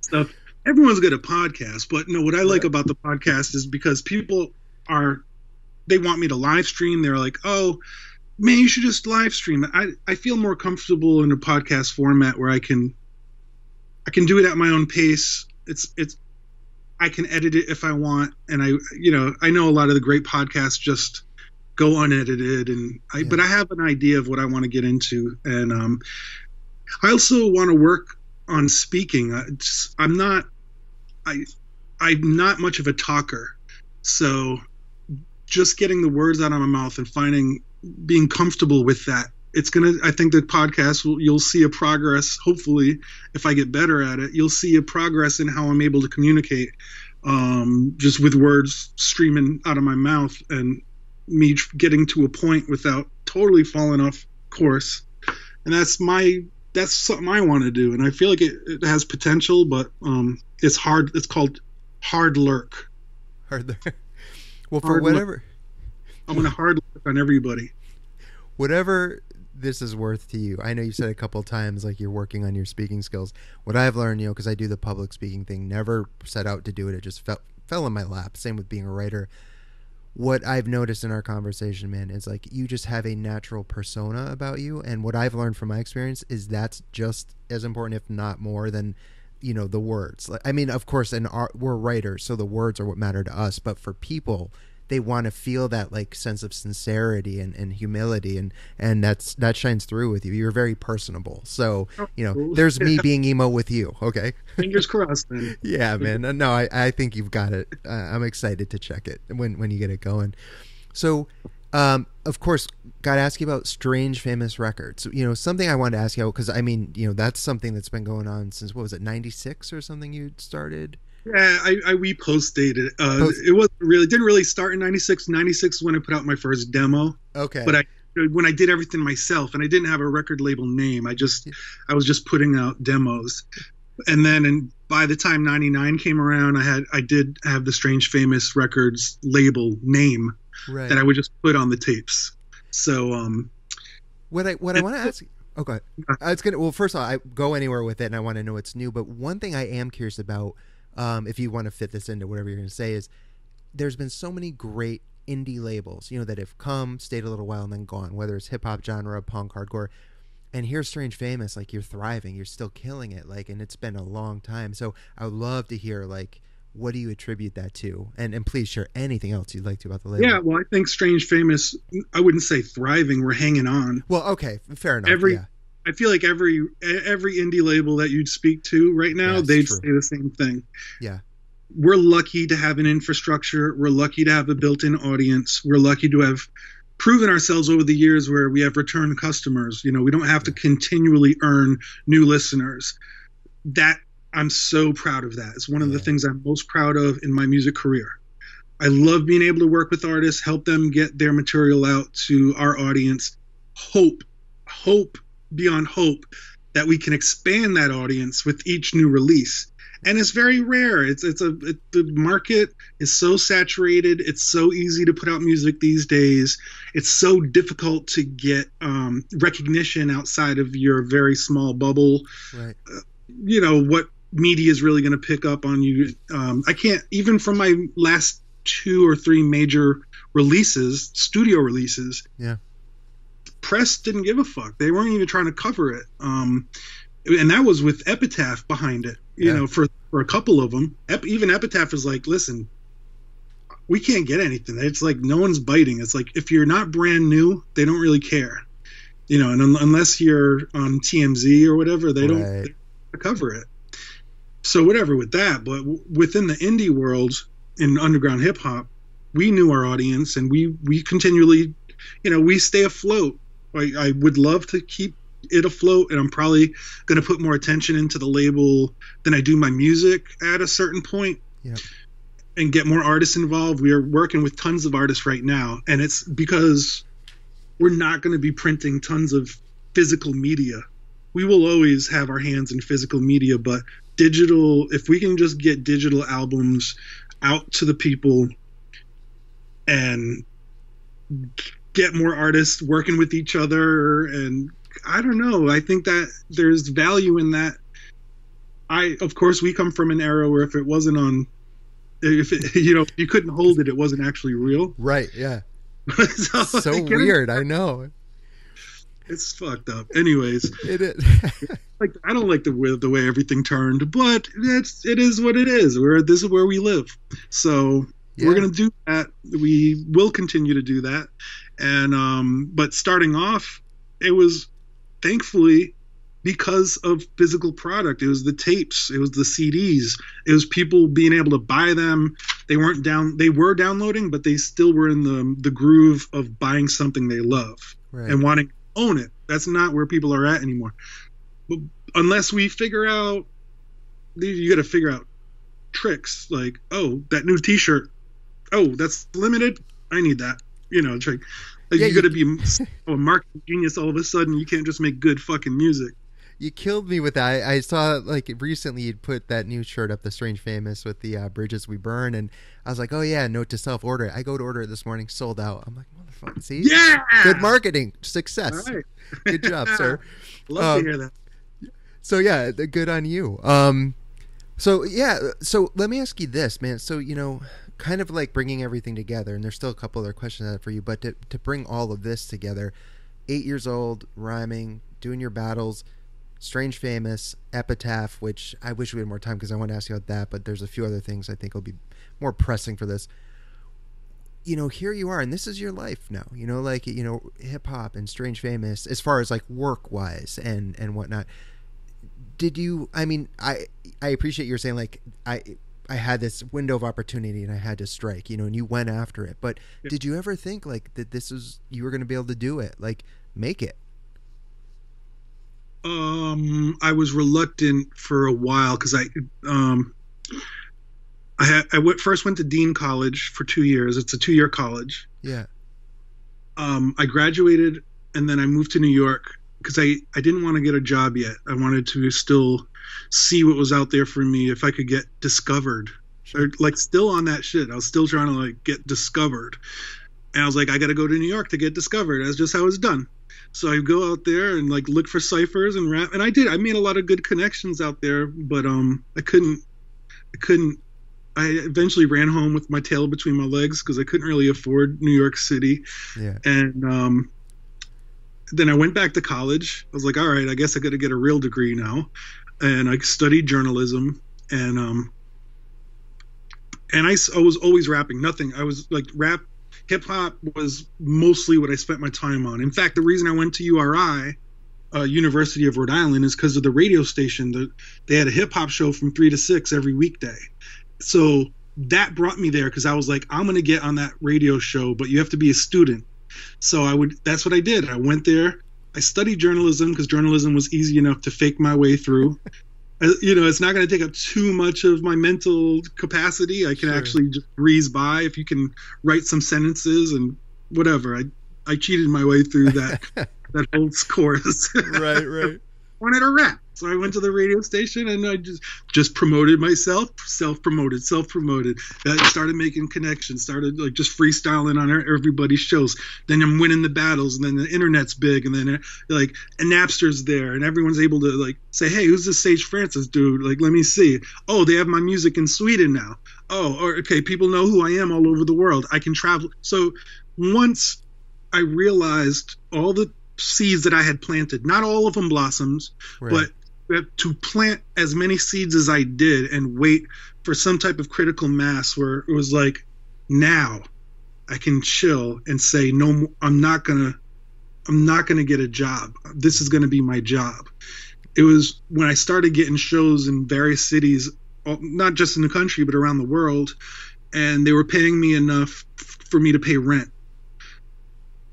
So everyone's got a podcast, but no, what I like right. about the podcast is because people are they want me to live stream. They're like, oh. Man, you should just live stream. I, I feel more comfortable in a podcast format where I can I can do it at my own pace. It's it's I can edit it if I want, and I you know, I know a lot of the great podcasts just go unedited, and I yeah. but I have an idea of what I want to get into. And um I also want to work on speaking. I just, I'm not I I'm not much of a talker. So just getting the words out of my mouth and finding being comfortable with that, it's gonna I think the podcast will, you'll see a progress, hopefully, if I get better at it. You'll see a progress in how I'm able to communicate, um just with words streaming out of my mouth and me getting to a point without totally falling off course. And that's my that's something I want to do, and I feel like it, it has potential, but um it's hard. It's called hard lurk hard lurk well for hard whatever lurk. I'm going to hard look on everybody. Whatever this is worth to you, I know you said a couple of times like you're working on your speaking skills. What I've learned, you know, because I do the public speaking thing, never set out to do it. It just fell, fell in my lap. Same with being a writer. What I've noticed in our conversation, man, is like you just have a natural persona about you. And what I've learned from my experience is that's just as important, if not more, than, you know, the words. Like, I mean, of course, and our, we're writers, so the words are what matter to us. But for people, they want to feel that like sense of sincerity and, and humility. And, and that's, that shines through with you. You're very personable. So, you know, there's me being emo with you. Okay. Fingers crossed, man. Yeah, man. No, I, I think you've got it. Uh, I'm excited to check it when, when you get it going. So, um, of course, got to ask you about Strange Famous Records. You know, something I wanted to ask you, cause I mean, you know, that's something that's been going on since, what was it? ninety-six or something you'd started? Yeah, I, I reposted it. Uh, Post- it wasn't really didn't really start in ninety-six. ninety-six is when I put out my first demo. Okay. But I when I did everything myself, and I didn't have a record label name. I just I was just putting out demos. And then and by the time ninety-nine came around, I had I did have the Strange Famous Records label name right. that I would just put on the tapes. So um, what I what I want to ask. Oh, go ahead. I was gonna. Well, first of all, I go anywhere with it, and I want to know what's new. But one thing I am curious about, um, if you want to fit this into whatever you're going to say, is there's been so many great indie labels, you know, that have come, stayed a little while, and then gone. Whether it's hip hop genre, punk, hardcore, and here's Strange Famous, like you're thriving, you're still killing it, like, and it's been a long time. So I would love to hear, like, what do you attribute that to? And and please share anything else you'd like to about the label. Yeah, well, I think Strange Famous, I wouldn't say thriving, we're hanging on. Well, okay, fair enough. Every, yeah. I feel like every every indie label that you'd speak to right now, yeah, they'd true. say the same thing. Yeah. We're lucky to have an infrastructure. We're lucky to have a built-in audience. We're lucky to have proven ourselves over the years where we have return customers. You know, we don't have yeah. to continually earn new listeners. That I'm so proud of that. It's one of yeah. the things I'm most proud of in my music career. I love being able to work with artists, help them get their material out to our audience. Hope, hope beyond hope that we can expand that audience with each new release. And it's very rare. It's it's a it, the market is so saturated. It's so easy to put out music these days. It's so difficult to get um, recognition outside of your very small bubble. Right. Uh, you know what media is really going to pick up on you. Um, I can't, even from my last two or three major releases, studio releases, yeah. press didn't give a fuck. They weren't even trying to cover it. Um, and that was with Epitaph behind it, you yeah. know, for, for a couple of them. Ep- even Epitaph is like, listen, we can't get anything. It's like no one's biting. It's like if you're not brand new, they don't really care. You know, and un- unless you're on T M Z or whatever, they right. don't they cover it. So whatever with that, but within the indie world, in underground hip hop, we knew our audience, and we we continually, you know, we stay afloat. I, I would love to keep it afloat, and I'm probably going to put more attention into the label than I do my music at a certain point, yeah. and get more artists involved. We are working with tons of artists right now, and it's because we're not going to be printing tons of physical media. We will always have our hands in physical media, but digital, if we can just get digital albums out to the people and get more artists working with each other, and I don't know, I think that there's value in that. I, of course, we come from an era where if it wasn't on, if it, you know, you couldn't hold it, it wasn't actually real. Right, yeah. so so I weird, I know. It's fucked up. Anyways, it is. Like I don't like the way the way everything turned, but it's it is what it is. We're this is where we live, so yeah. we're gonna do that. We will continue to do that, and um, but starting off, it was thankfully because of physical product. It was the tapes, it was the C Ds, it was people being able to buy them. They weren't down. They were downloading, but they still were in the the groove of buying something they love right. and wanting. Own it. That's not where people are at anymore. But unless we figure out, you got to figure out tricks like, oh, that new T-shirt. Oh, that's limited. I need that. You know, trick. Like yeah, you got to be a marketing genius. All of a sudden, you can't just make good fucking music. You killed me with that. I, I saw like recently you'd put that new shirt up, the Strange Famous with the uh, Bridges We Burn, and I was like, oh yeah, note to self, order it. I go to order it this morning, sold out. I'm like, motherfucker, see? Yeah, good marketing, success. Right. Good job, sir. Love um, to hear that. So yeah, good on you. Um, so yeah, so let me ask you this, man. So you know, kind of like bringing everything together, and there's still a couple other questions for you, but to to bring all of this together, eight years old, rhyming, doing your battles. Strange Famous, Epitaph, which I wish we had more time because I want to ask you about that, but there's a few other things I think will be more pressing for this. You know, here you are, and this is your life now, you know, like, you know, hip-hop and Strange Famous as far as like work-wise and and whatnot. Did you, I mean, I I appreciate you're saying like I I had this window of opportunity and I had to strike, you know, and you went after it, but yeah. did you ever think like that this was, you were going to be able to do it, like make it? Um, I was reluctant for a while because I, um, I, had, I went, first went to Dean College for two years. It's a two-year college. Yeah. Um, I graduated, and then I moved to New York because I, I didn't want to get a job yet. I wanted to still see what was out there for me, if I could get discovered. Sure. Or, like, still on that shit. I was still trying to, like, get discovered. And I was like, I got to go to New York to get discovered. That's just how it's done. So I go out there and, like, look for ciphers and rap. And I did. I made a lot of good connections out there, but um, I couldn't – I couldn't – I eventually ran home with my tail between my legs because I couldn't really afford New York City. Yeah. And um, then I went back to college. I was like, all right, I guess I got to get a real degree now. And I studied journalism. And um, and I, I was always rapping. Nothing. I was like rap. Hip hop was mostly what I spent my time on. In fact, the reason I went to U R I, uh, University of Rhode Island, is because of the radio station. The, they had a hip hop show from three to six every weekday. So that brought me there because I was like, I'm going to get on that radio show, but you have to be a student. So I would, that's what I did. I went there. I studied journalism because journalism was easy enough to fake my way through. I, you know, it's not going to take up too much of my mental capacity. I can sure. actually just breeze by if you can write some sentences and whatever. I, I cheated my way through that, that whole course. Right, right. I wanted to rap. So I went to the radio station and I just, just promoted myself, self-promoted, self-promoted. That started making connections, started like just freestyling on everybody's shows. Then I'm winning the battles, and then the internet's big, and then like and Napster's there, and everyone's able to like say, hey, who's this Sage Francis dude? Like, let me see. Oh, they have my music in Sweden now. Oh, or, okay, people know who I am all over the world. I can travel. So once I realized all the seeds that I had planted, not all of them blossomed, right. but to plant as many seeds as I did and wait for some type of critical mass where it was like, now I can chill and say, no, I'm not going to, I'm not going to get a job. This is going to be my job. It was when I started getting shows in various cities, not just in the country, but around the world. And they were paying me enough for me to pay rent.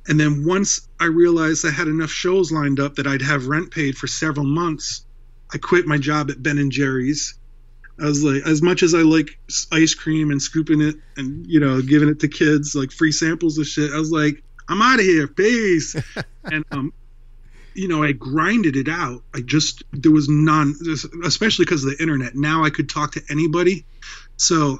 And then once I realized I had enough shows lined up that I'd have rent paid for several months, I quit my job at Ben and Jerry's. I was like, as much as I like ice cream and scooping it and, you know, giving it to kids, like free samples of shit, I was like, I'm out of here. Peace. and, um, you know, I grinded it out. I just, there was none, especially because of the internet. Now I could talk to anybody. So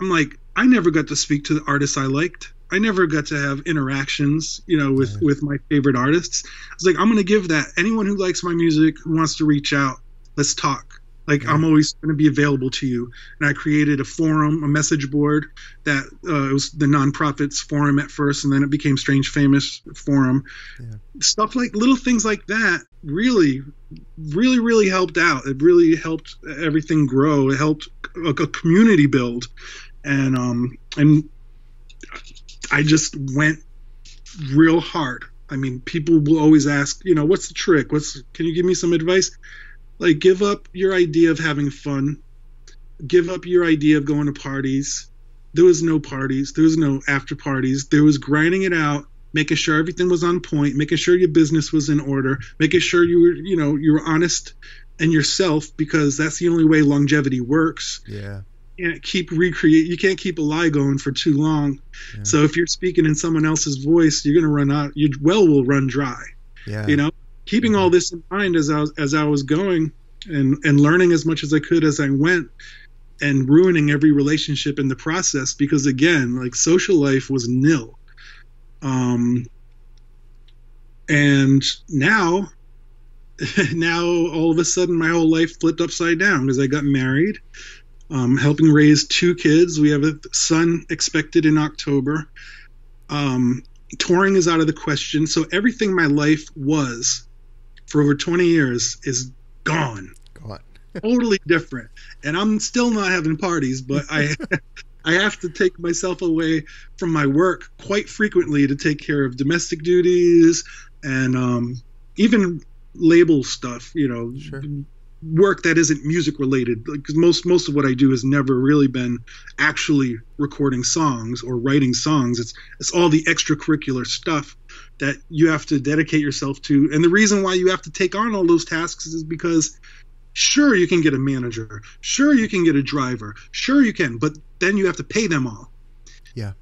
I'm like, I never got to speak to the artists I liked. I never got to have interactions, you know, with, with my favorite artists. I was like, I'm going to give that. Anyone who likes my music, who wants to reach out, let's talk. Like, yeah. I'm always going to be available to you. And I created a forum, a message board that uh, it was the Nonprofits Forum at first, and then it became Strange Famous Forum. Yeah. Stuff like little things like that really, really, really helped out. It really helped everything grow. It helped a, a community build. And, um, and, I just went real hard. I mean, people will always ask, you know, what's the trick? What's, can you give me some advice? Like, give up your idea of having fun. Give up your idea of going to parties. There was no parties. There was no after parties. There was grinding it out, making sure everything was on point, making sure your business was in order, making sure you were, you know, you were honest and yourself, because that's the only way longevity works. Yeah. You can't keep recreate. You can't keep a lie going for too long. Yeah. So if you're speaking in someone else's voice, you're gonna run out. Your well will run dry. Yeah. You know, keeping yeah. all this in mind as I was, as I was going and and learning as much as I could as I went, and ruining every relationship in the process, because again, like, social life was nil. Um. And now, now all of a sudden, my whole life flipped upside down because I got married. Um, helping raise two kids. We have a son expected in October. Um, touring is out of the question. So everything my life was for over twenty years is gone. Gone. Totally different. And I'm still not having parties, but I I have to take myself away from my work quite frequently to take care of domestic duties and um, even label stuff, you know. Sure. Work that isn't music related, because like, most most of what I do has never really been actually recording songs or writing songs. It's it's all the extracurricular stuff that you have to dedicate yourself to. And the reason why you have to take on all those tasks is because Sure, you can get a manager. Sure, you can get a driver. Sure, you can, but then you have to pay them all. Yeah.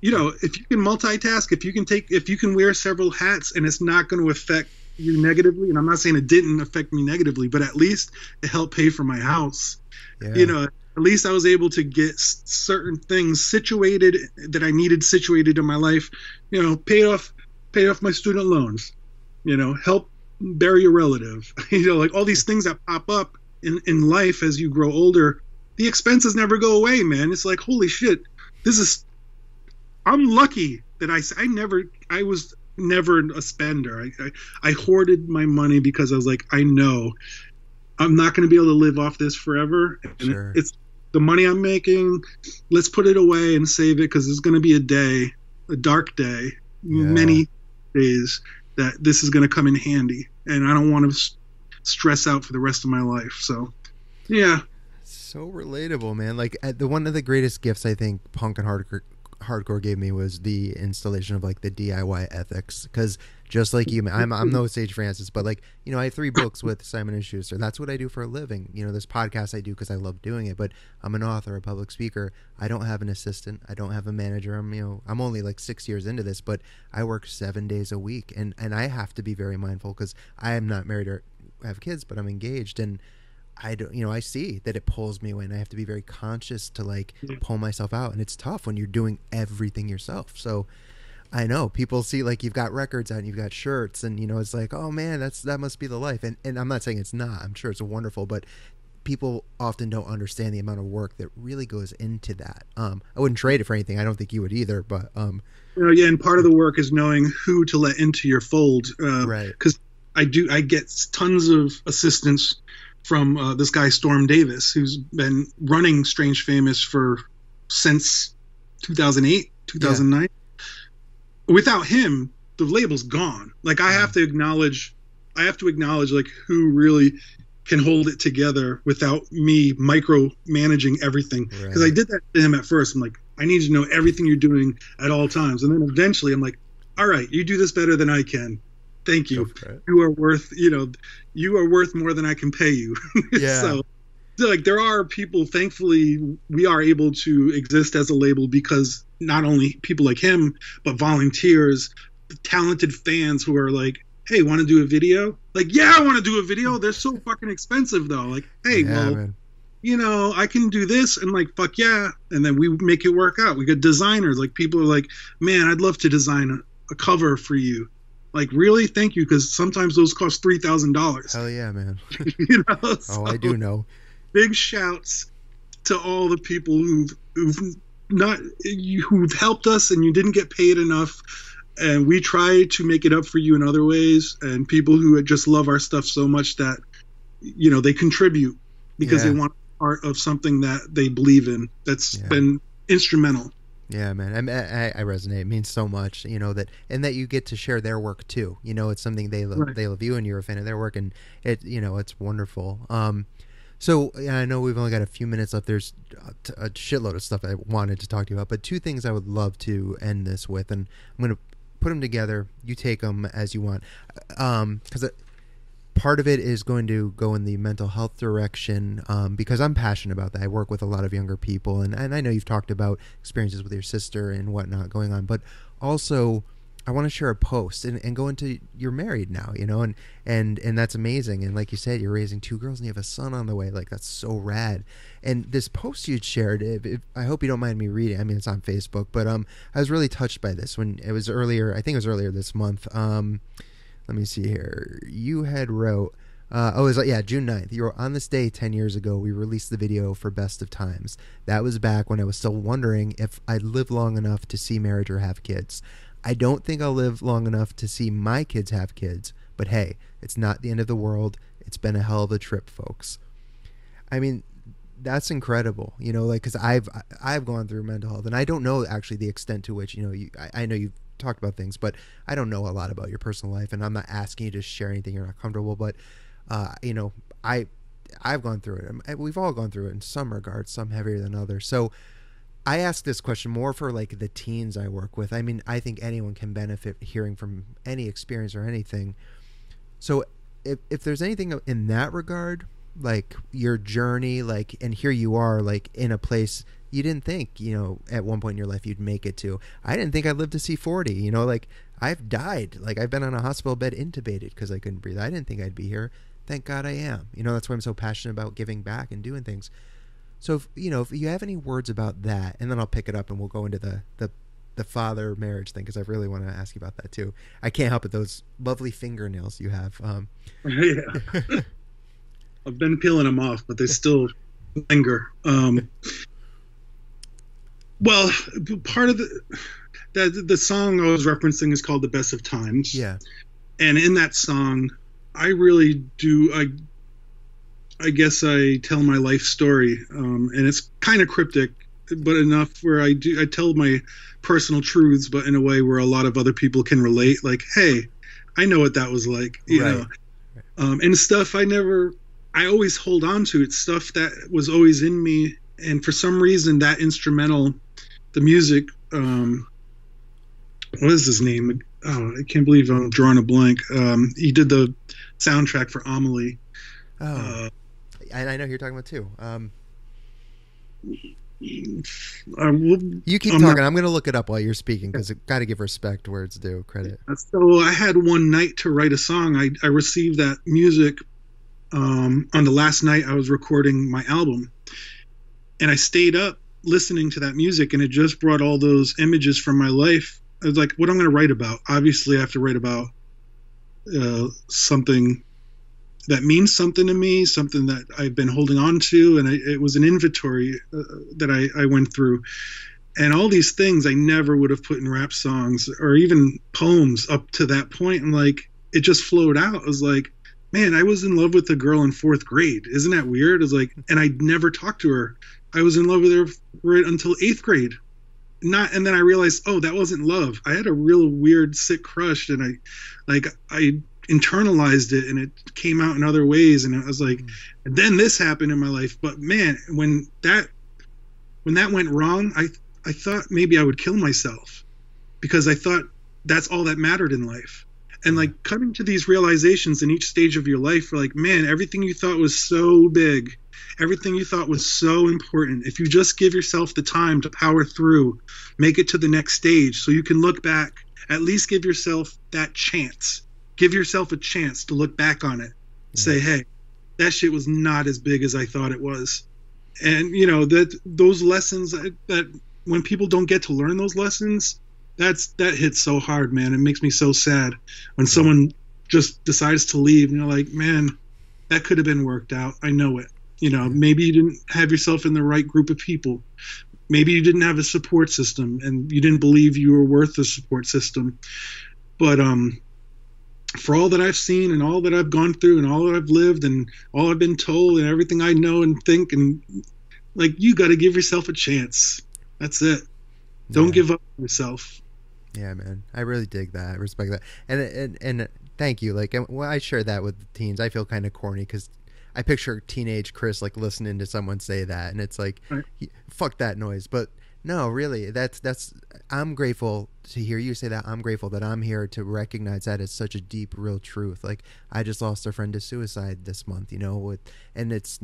You know, if you can multitask, if you can take, if you can wear several hats and it's not going to affect you negatively, and I'm not saying it didn't affect me negatively, but at least it helped pay for my house. Yeah. You know, at least I was able to get certain things situated that I needed situated in my life. You know, pay off, pay off my student loans. You know, help bury a relative. You know, like all these things that pop up in in life as you grow older. The expenses never go away, man. It's like, holy shit, this is. I'm lucky that I I never I was never a spender. I I, I hoarded my money because I was like, I know. I'm not going to be able to live off this forever. And sure. It's the money I'm making. Let's put it away and save it because there's going to be a day, a dark day, yeah. many days that this is going to come in handy. And I don't want to st- stress out for the rest of my life. So, yeah. So relatable, man. Like the one of the greatest gifts I think punk and hardcore hardcore gave me was the installation of like the D I Y ethics, because just like you, I'm I'm no Sage Francis, but like, you know, I have three books with Simon and Schuster. That's what I do for a living. You know, this podcast I do because I love doing it, but I'm an author, a public speaker. I don't have an assistant. I don't have a manager. I'm, you know, I'm only like six years into this, but I work seven days a week, and, and I have to be very mindful because I am not married or have kids, but I'm engaged, and I don't, you know, I see that it pulls me away, and I have to be very conscious to like pull myself out. And it's tough when you're doing everything yourself. So I know people see like you've got records out and you've got shirts and, you know, it's like, oh man, that's, that must be the life. And, and I'm not saying it's not, I'm sure it's wonderful, but people often don't understand the amount of work that really goes into that. Um, I wouldn't trade it for anything. I don't think you would either, but, um, you know, yeah. And part of the work is knowing who to let into your fold. Uh, right. 'Cause I do, I get tons of assistance from uh, this guy Storm Davis, who's been running Strange Famous for since two thousand eight, two thousand nine. Yeah. Without him, the label's gone. Like I mm. have to acknowledge, I have to acknowledge like who really can hold it together without me micromanaging everything. Because right. I did that to him at first. I'm like, I need to know everything you're doing at all times. And then eventually, I'm like, all right, you do this better than I can. Thank you. You are worth, you know, you are worth more than I can pay you. Yeah. So, like, there are people, thankfully, we are able to exist as a label because not only people like him, but volunteers, talented fans who are like, hey, want to do a video? Like, yeah, I want to do a video. They're so fucking expensive, though. Like, hey, yeah, well, man. You know, I can do this. And like, fuck yeah. And then we make it work out. We got designers. Like, people are like, man, I'd love to design a, a cover for you. Like, really? Thank you, because sometimes those cost three thousand dollars. Hell yeah, man. You know? So, oh, I do know. Big shouts to all the people who've, who've, not, who've helped us and you didn't get paid enough, and we try to make it up for you in other ways, and people who just love our stuff so much that, you know, they contribute because yeah. they want part of something that they believe in that's yeah. been instrumental. Yeah, man, I, I, I resonate. It means so much, you know, that, and that you get to share their work too. You know, it's something they love, right. they love you, and you're a fan of their work, and it, you know, it's wonderful. Um, so I know we've only got a few minutes left. There's a, a shitload of stuff I wanted to talk to you about, but two things I would love to end this with, and I'm going to put them together. You take them as you want, um, because part of it is going to go in the mental health direction, um, because I'm passionate about that. I work with a lot of younger people, and, and I know you've talked about experiences with your sister and whatnot going on, but also I want to share a post and, and go into, you're married now, you know, and, and, and that's amazing. And like you said, you're raising two girls and you have a son on the way. Like, that's so rad. And this post you'd shared, if, if, I hope you don't mind me reading. I mean, it's on Facebook, but, um, I was really touched by this when it was earlier, I think it was earlier this month. Um, Let me see here. You had wrote, uh, oh, it was like, yeah, June ninth. You wrote, on this day ten years ago, we released the video for Best of Times. That was back when I was still wondering if I'd live long enough to see marriage or have kids. I don't think I'll live long enough to see my kids have kids, but hey, it's not the end of the world. It's been a hell of a trip, folks. I mean, that's incredible, you know, like, 'cause I've, I've gone through mental health, and I don't know actually the extent to which, you know, you, I, I know you've talked about things, but I don't know a lot about your personal life, and I'm not asking you to share anything you're not comfortable, but uh you know, I I've gone through it. I, we've all gone through it in some regards, some heavier than others. So I ask this question more for like the teens I work with. I mean, I think anyone can benefit hearing from any experience or anything. So if, if there's anything in that regard like your journey, like, and here you are, like, in a place you didn't think, you know, at one point in your life you'd make it to. I didn't think I'd live to see forty, you know, like, I've died, like, I've been on a hospital bed intubated because I couldn't breathe. I didn't think I'd be here. Thank God I am. You know, that's why I'm so passionate about giving back and doing things. So, if, you know, if you have any words about that, and then I'll pick it up and we'll go into the, the, the father marriage thing, because I really want to ask you about that too. I can't help but those lovely fingernails you have. Um, yeah. I've been peeling them off, but they still linger. Um, well, part of the, the, the song I was referencing is called The Best of Times. Yeah. And in that song, I really do, I I guess I tell my life story, um, and it's kind of cryptic, but enough where I do I tell my personal truths, but in a way where a lot of other people can relate. Like, hey, I know what that was like, you right. know, um, and stuff I never, I always hold on to. It's stuff that was always in me, and for some reason that instrumental, the music, um, what is his name? Oh, I can't believe I'm drawing a blank. Um, he did the soundtrack for Amelie. Oh, uh, and I know who you're talking about too. Um, you keep I'm talking. Not, I'm going to look it up while you're speaking, because I've got to give respect where it's due, credit. So I had one night to write a song. I, I received that music um, on the last night I was recording my album, and I stayed up listening to that music, and it just brought all those images from my life. I was like, what I'm going to write about? Obviously, I have to write about uh, something that means something to me, something that I've been holding on to. And I, it was an inventory uh, that I, I went through. And all these things I never would have put in rap songs or even poems up to that point. And, like, it just flowed out. I was like, man, I was in love with a girl in fourth grade. Isn't that weird? It's like, and I never talked to her. I was in love with her right until eighth grade. Not, and then I realized, oh, that wasn't love. I had a real weird, sick crush, and I, like, I internalized it, and it came out in other ways. And I was like, mm-hmm. and then this happened in my life. But man, when that, when that went wrong, I, I thought maybe I would kill myself, because I thought that's all that mattered in life. And like, coming to these realizations in each stage of your life, where like, man, everything you thought was so big, everything you thought was so important, if you just give yourself the time to power through, make it to the next stage so you can look back, at least give yourself that chance. Give yourself a chance to look back on it. Yeah. Say, hey, that shit was not as big as I thought it was. And, you know, that those lessons, that, that when people don't get to learn those lessons, that's that hits so hard, man. It makes me so sad when yeah. someone just decides to leave and you're like, man, that could have been worked out. I know it. You know, maybe you didn't have yourself in the right group of people. Maybe you didn't have a support system, and you didn't believe you were worth a support system. But um, for all that I've seen and all that I've gone through and all that I've lived and all I've been told and everything I know and think, and like, you got to give yourself a chance. That's it. Don't yeah. give up on yourself. Yeah, man. I really dig that. I respect that. And, and, and thank you. Like, well, I share that with the teens. I feel kind of corny because I picture teenage Chris like listening to someone say that, and it's like, right. he, fuck that noise. But no, really, that's that's. I'm grateful to hear you say that. I'm grateful that I'm here to recognize that as such a deep, real truth. Like, I just lost a friend to suicide this month, you know, with, and it's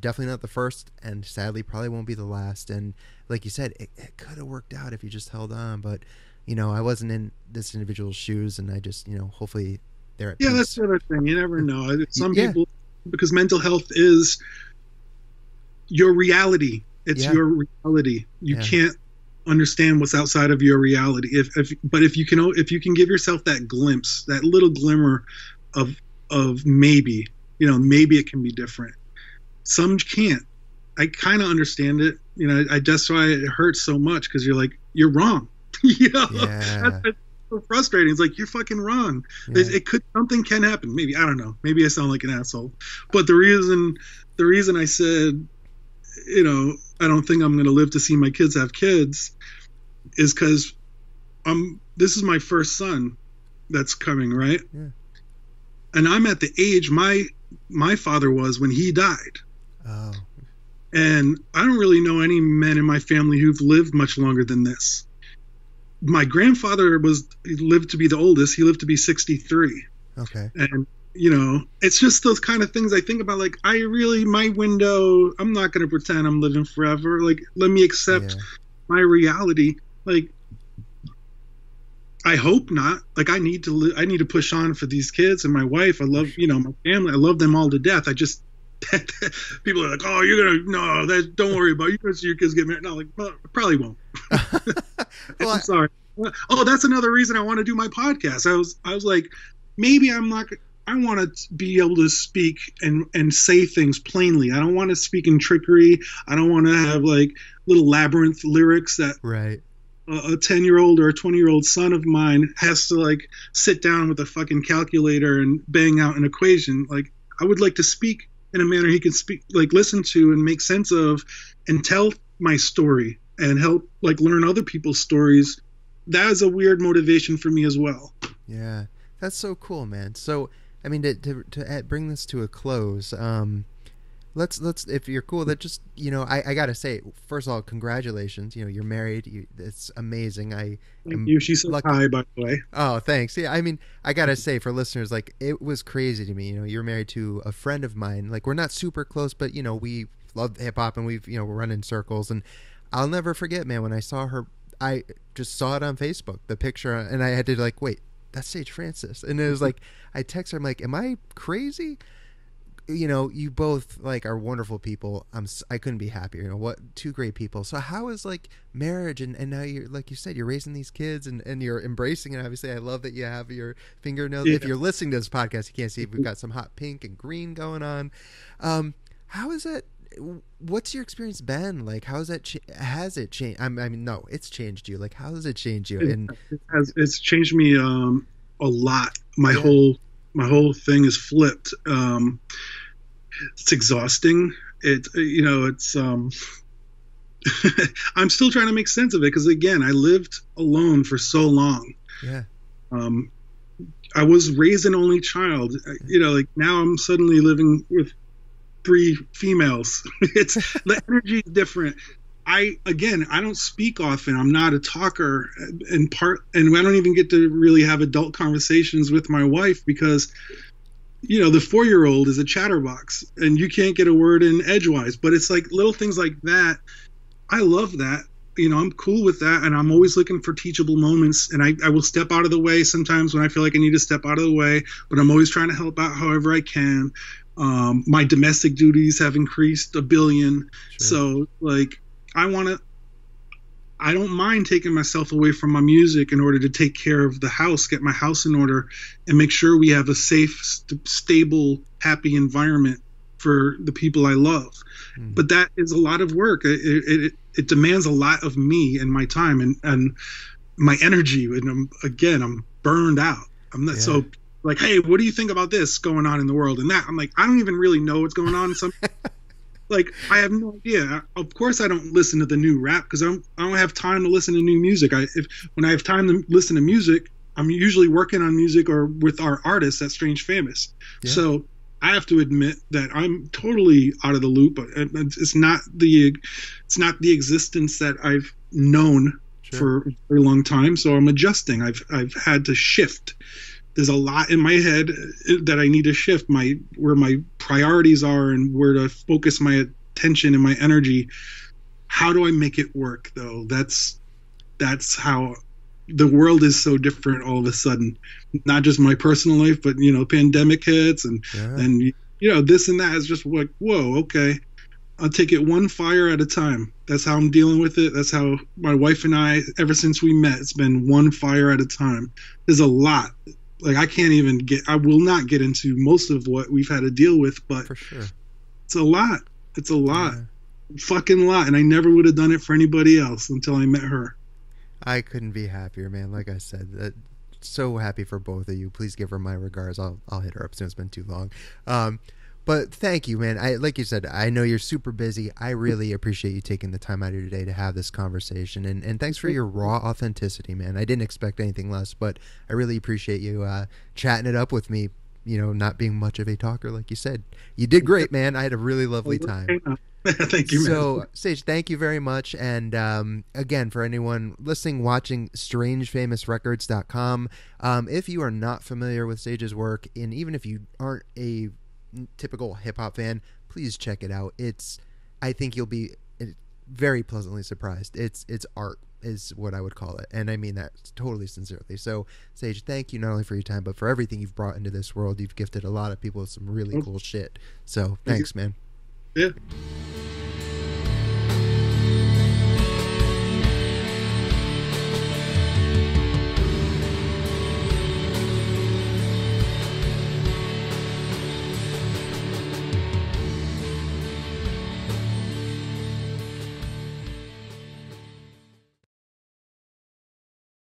definitely not the first, and sadly probably won't be the last. And like you said, it, it could have worked out if you just held on. But you know, I wasn't in this individual's shoes, and I just, you know, hopefully they're at yeah, peace. That's the other thing. You never know. Some yeah. people. Because mental health is your reality. It's yeah. your reality. You yeah. can't understand what's outside of your reality. If, if, but if you can, if you can give yourself that glimpse, that little glimmer of of maybe, you know, maybe it can be different. Some can't. I kind of understand it. You know, I, I that's why it hurts so much, because you're like, you're wrong. you know? Yeah. That's, so frustrating. It's like, you're fucking wrong. Yeah. It, it could something can happen. Maybe I don't know. Maybe I sound like an asshole. But the reason the reason I said, you know, I don't think I'm gonna live to see my kids have kids, is because I'm. This is my first son that's coming, right? Yeah. And I'm at the age my my father was when he died. Oh. And I don't really know any men in my family who've lived much longer than this. My grandfather was lived to be the oldest. He lived to be sixty-three. Okay. And you know, it's just those kind of things I think about, like, I really, my window, I'm not going to pretend I'm living forever. Like, let me accept yeah. my reality. Like, I hope not. Like, I need to, li I need to push on for these kids and my wife. I love, you know, my family. I love them all to death. I just, people are like, oh, you're going to, no, that, don't worry about it. Your, your kids get married. No, like, well, I probably won't. well, I'm sorry. Oh, that's another reason I want to do my podcast. I was, I was like, maybe I'm not, I want to be able to speak and, and say things plainly. I don't want to speak in trickery. I don't want to have like little labyrinth lyrics that right. a ten year old or a twenty year old son of mine has to like sit down with a fucking calculator and bang out an equation. Like, I would like to speak in a manner he can speak, like listen to and make sense of and tell my story and help like learn other people's stories. That is a weird motivation for me as well. Yeah. That's so cool, man. So, I mean, to to, to add, bring this to a close, um, let's let's if you're cool, that just you know, I I gotta say, first of all, congratulations. You know, you're married. You, it's amazing. I thank am you. She's lucky. So high, by the way. Oh, thanks. Yeah, I mean, I gotta say, for listeners, like, it was crazy to me. You know, you're married to a friend of mine. Like, we're not super close, but you know, we love hip hop and we've you know, we're running circles. And I'll never forget, man, when I saw her, I just saw it on Facebook, the picture, and I had to like wait. That's Sage Francis. And it was like, I text her, I'm like, am I crazy? You know, you both like are wonderful people. I'm, I couldn't be happier. You know, what two great people. So how is like marriage? And, and now you're, like you said, you're raising these kids and, and you're embracing it. Obviously, I love that you have your fingernails. Yeah. If you're listening to this podcast, you can't see it. We've got some hot pink and green going on. Um, how is that? What's your experience been like? How's that? Has it changed? I mean, no, it's changed you. Like, how does it change you? And it has, it's changed me um, a lot. My yeah. whole my whole thing is flipped. Um, it's exhausting. It you know it's. Um, I'm still trying to make sense of it because again, I lived alone for so long. Yeah. Um, I was raised an only child. You know, like now I'm suddenly living with three females. It's the energy is different. I again, I don't speak often. I'm not a talker, and part, and I don't even get to really have adult conversations with my wife because, you know, the four year old is a chatterbox, and you can't get a word in edgewise. But it's like little things like that. I love that. You know, I'm cool with that, and I'm always looking for teachable moments. And I, I will step out of the way sometimes when I feel like I need to step out of the way. But I'm always trying to help out however I can. Um, my domestic duties have increased a billion. Sure. So like, I want to, I don't mind taking myself away from my music in order to take care of the house, get my house in order and make sure we have a safe, st stable, happy environment for the people I love. Mm. But that is a lot of work. It, it, it demands a lot of me and my time and, and my energy. And I'm, again, I'm burned out. I'm not yeah. so like, hey, what do you think about this going on in the world and that? I'm like, I don't even really know what's going on. Some, like, I have no idea. Of course, I don't listen to the new rap because I don't have time to listen to new music. I, if when I have time to listen to music, I'm usually working on music or with our artists at Strange Famous. Yeah. So I have to admit that I'm totally out of the loop. It's not the, it's not the existence that I've known sure. for a very long time. So I'm adjusting. I've I've had to shift. There's a lot in my head that I need to shift my where my priorities are and where to focus my attention and my energy. How do I make it work though? That's that's how the world is so different all of a sudden. Not just my personal life, but you know, pandemic hits and yeah. and you know, this and that is just like, whoa, okay. I'll take it one fire at a time. That's how I'm dealing with it. That's how my wife and I, ever since we met, it's been one fire at a time. There's a lot. Like I can't even get, I will not get into most of what we've had to deal with, but for sure. it's a lot. It's a lot, yeah. fucking lot. And I never would have done it for anybody else until I met her. I couldn't be happier, man. Like I said, that, so happy for both of you. Please give her my regards. I'll, I'll hit her up soon. It's been too long. Um, But thank you, man. I, like you said, I know you're super busy. I really appreciate you taking the time out of your day to have this conversation. And, and thanks for your raw authenticity, man. I didn't expect anything less, but I really appreciate you uh, chatting it up with me, you know, not being much of a talker, like you said. You did great, man. I had a really lovely time. Thank you, man. So, Sage, thank you very much. And um, again, for anyone listening, watching, Strange Famous Records dot com. Um, if you are not familiar with Sage's work, and even if you aren't a typical hip-hop fan, please check it out. It's, I think you'll be very pleasantly surprised. It's, it's art is what I would call it. And I mean that totally sincerely. So, Sage, thank you not only for your time, but for everything you've brought into this world. You've gifted a lot of people some really cool shit. So, thanks, man. Yeah.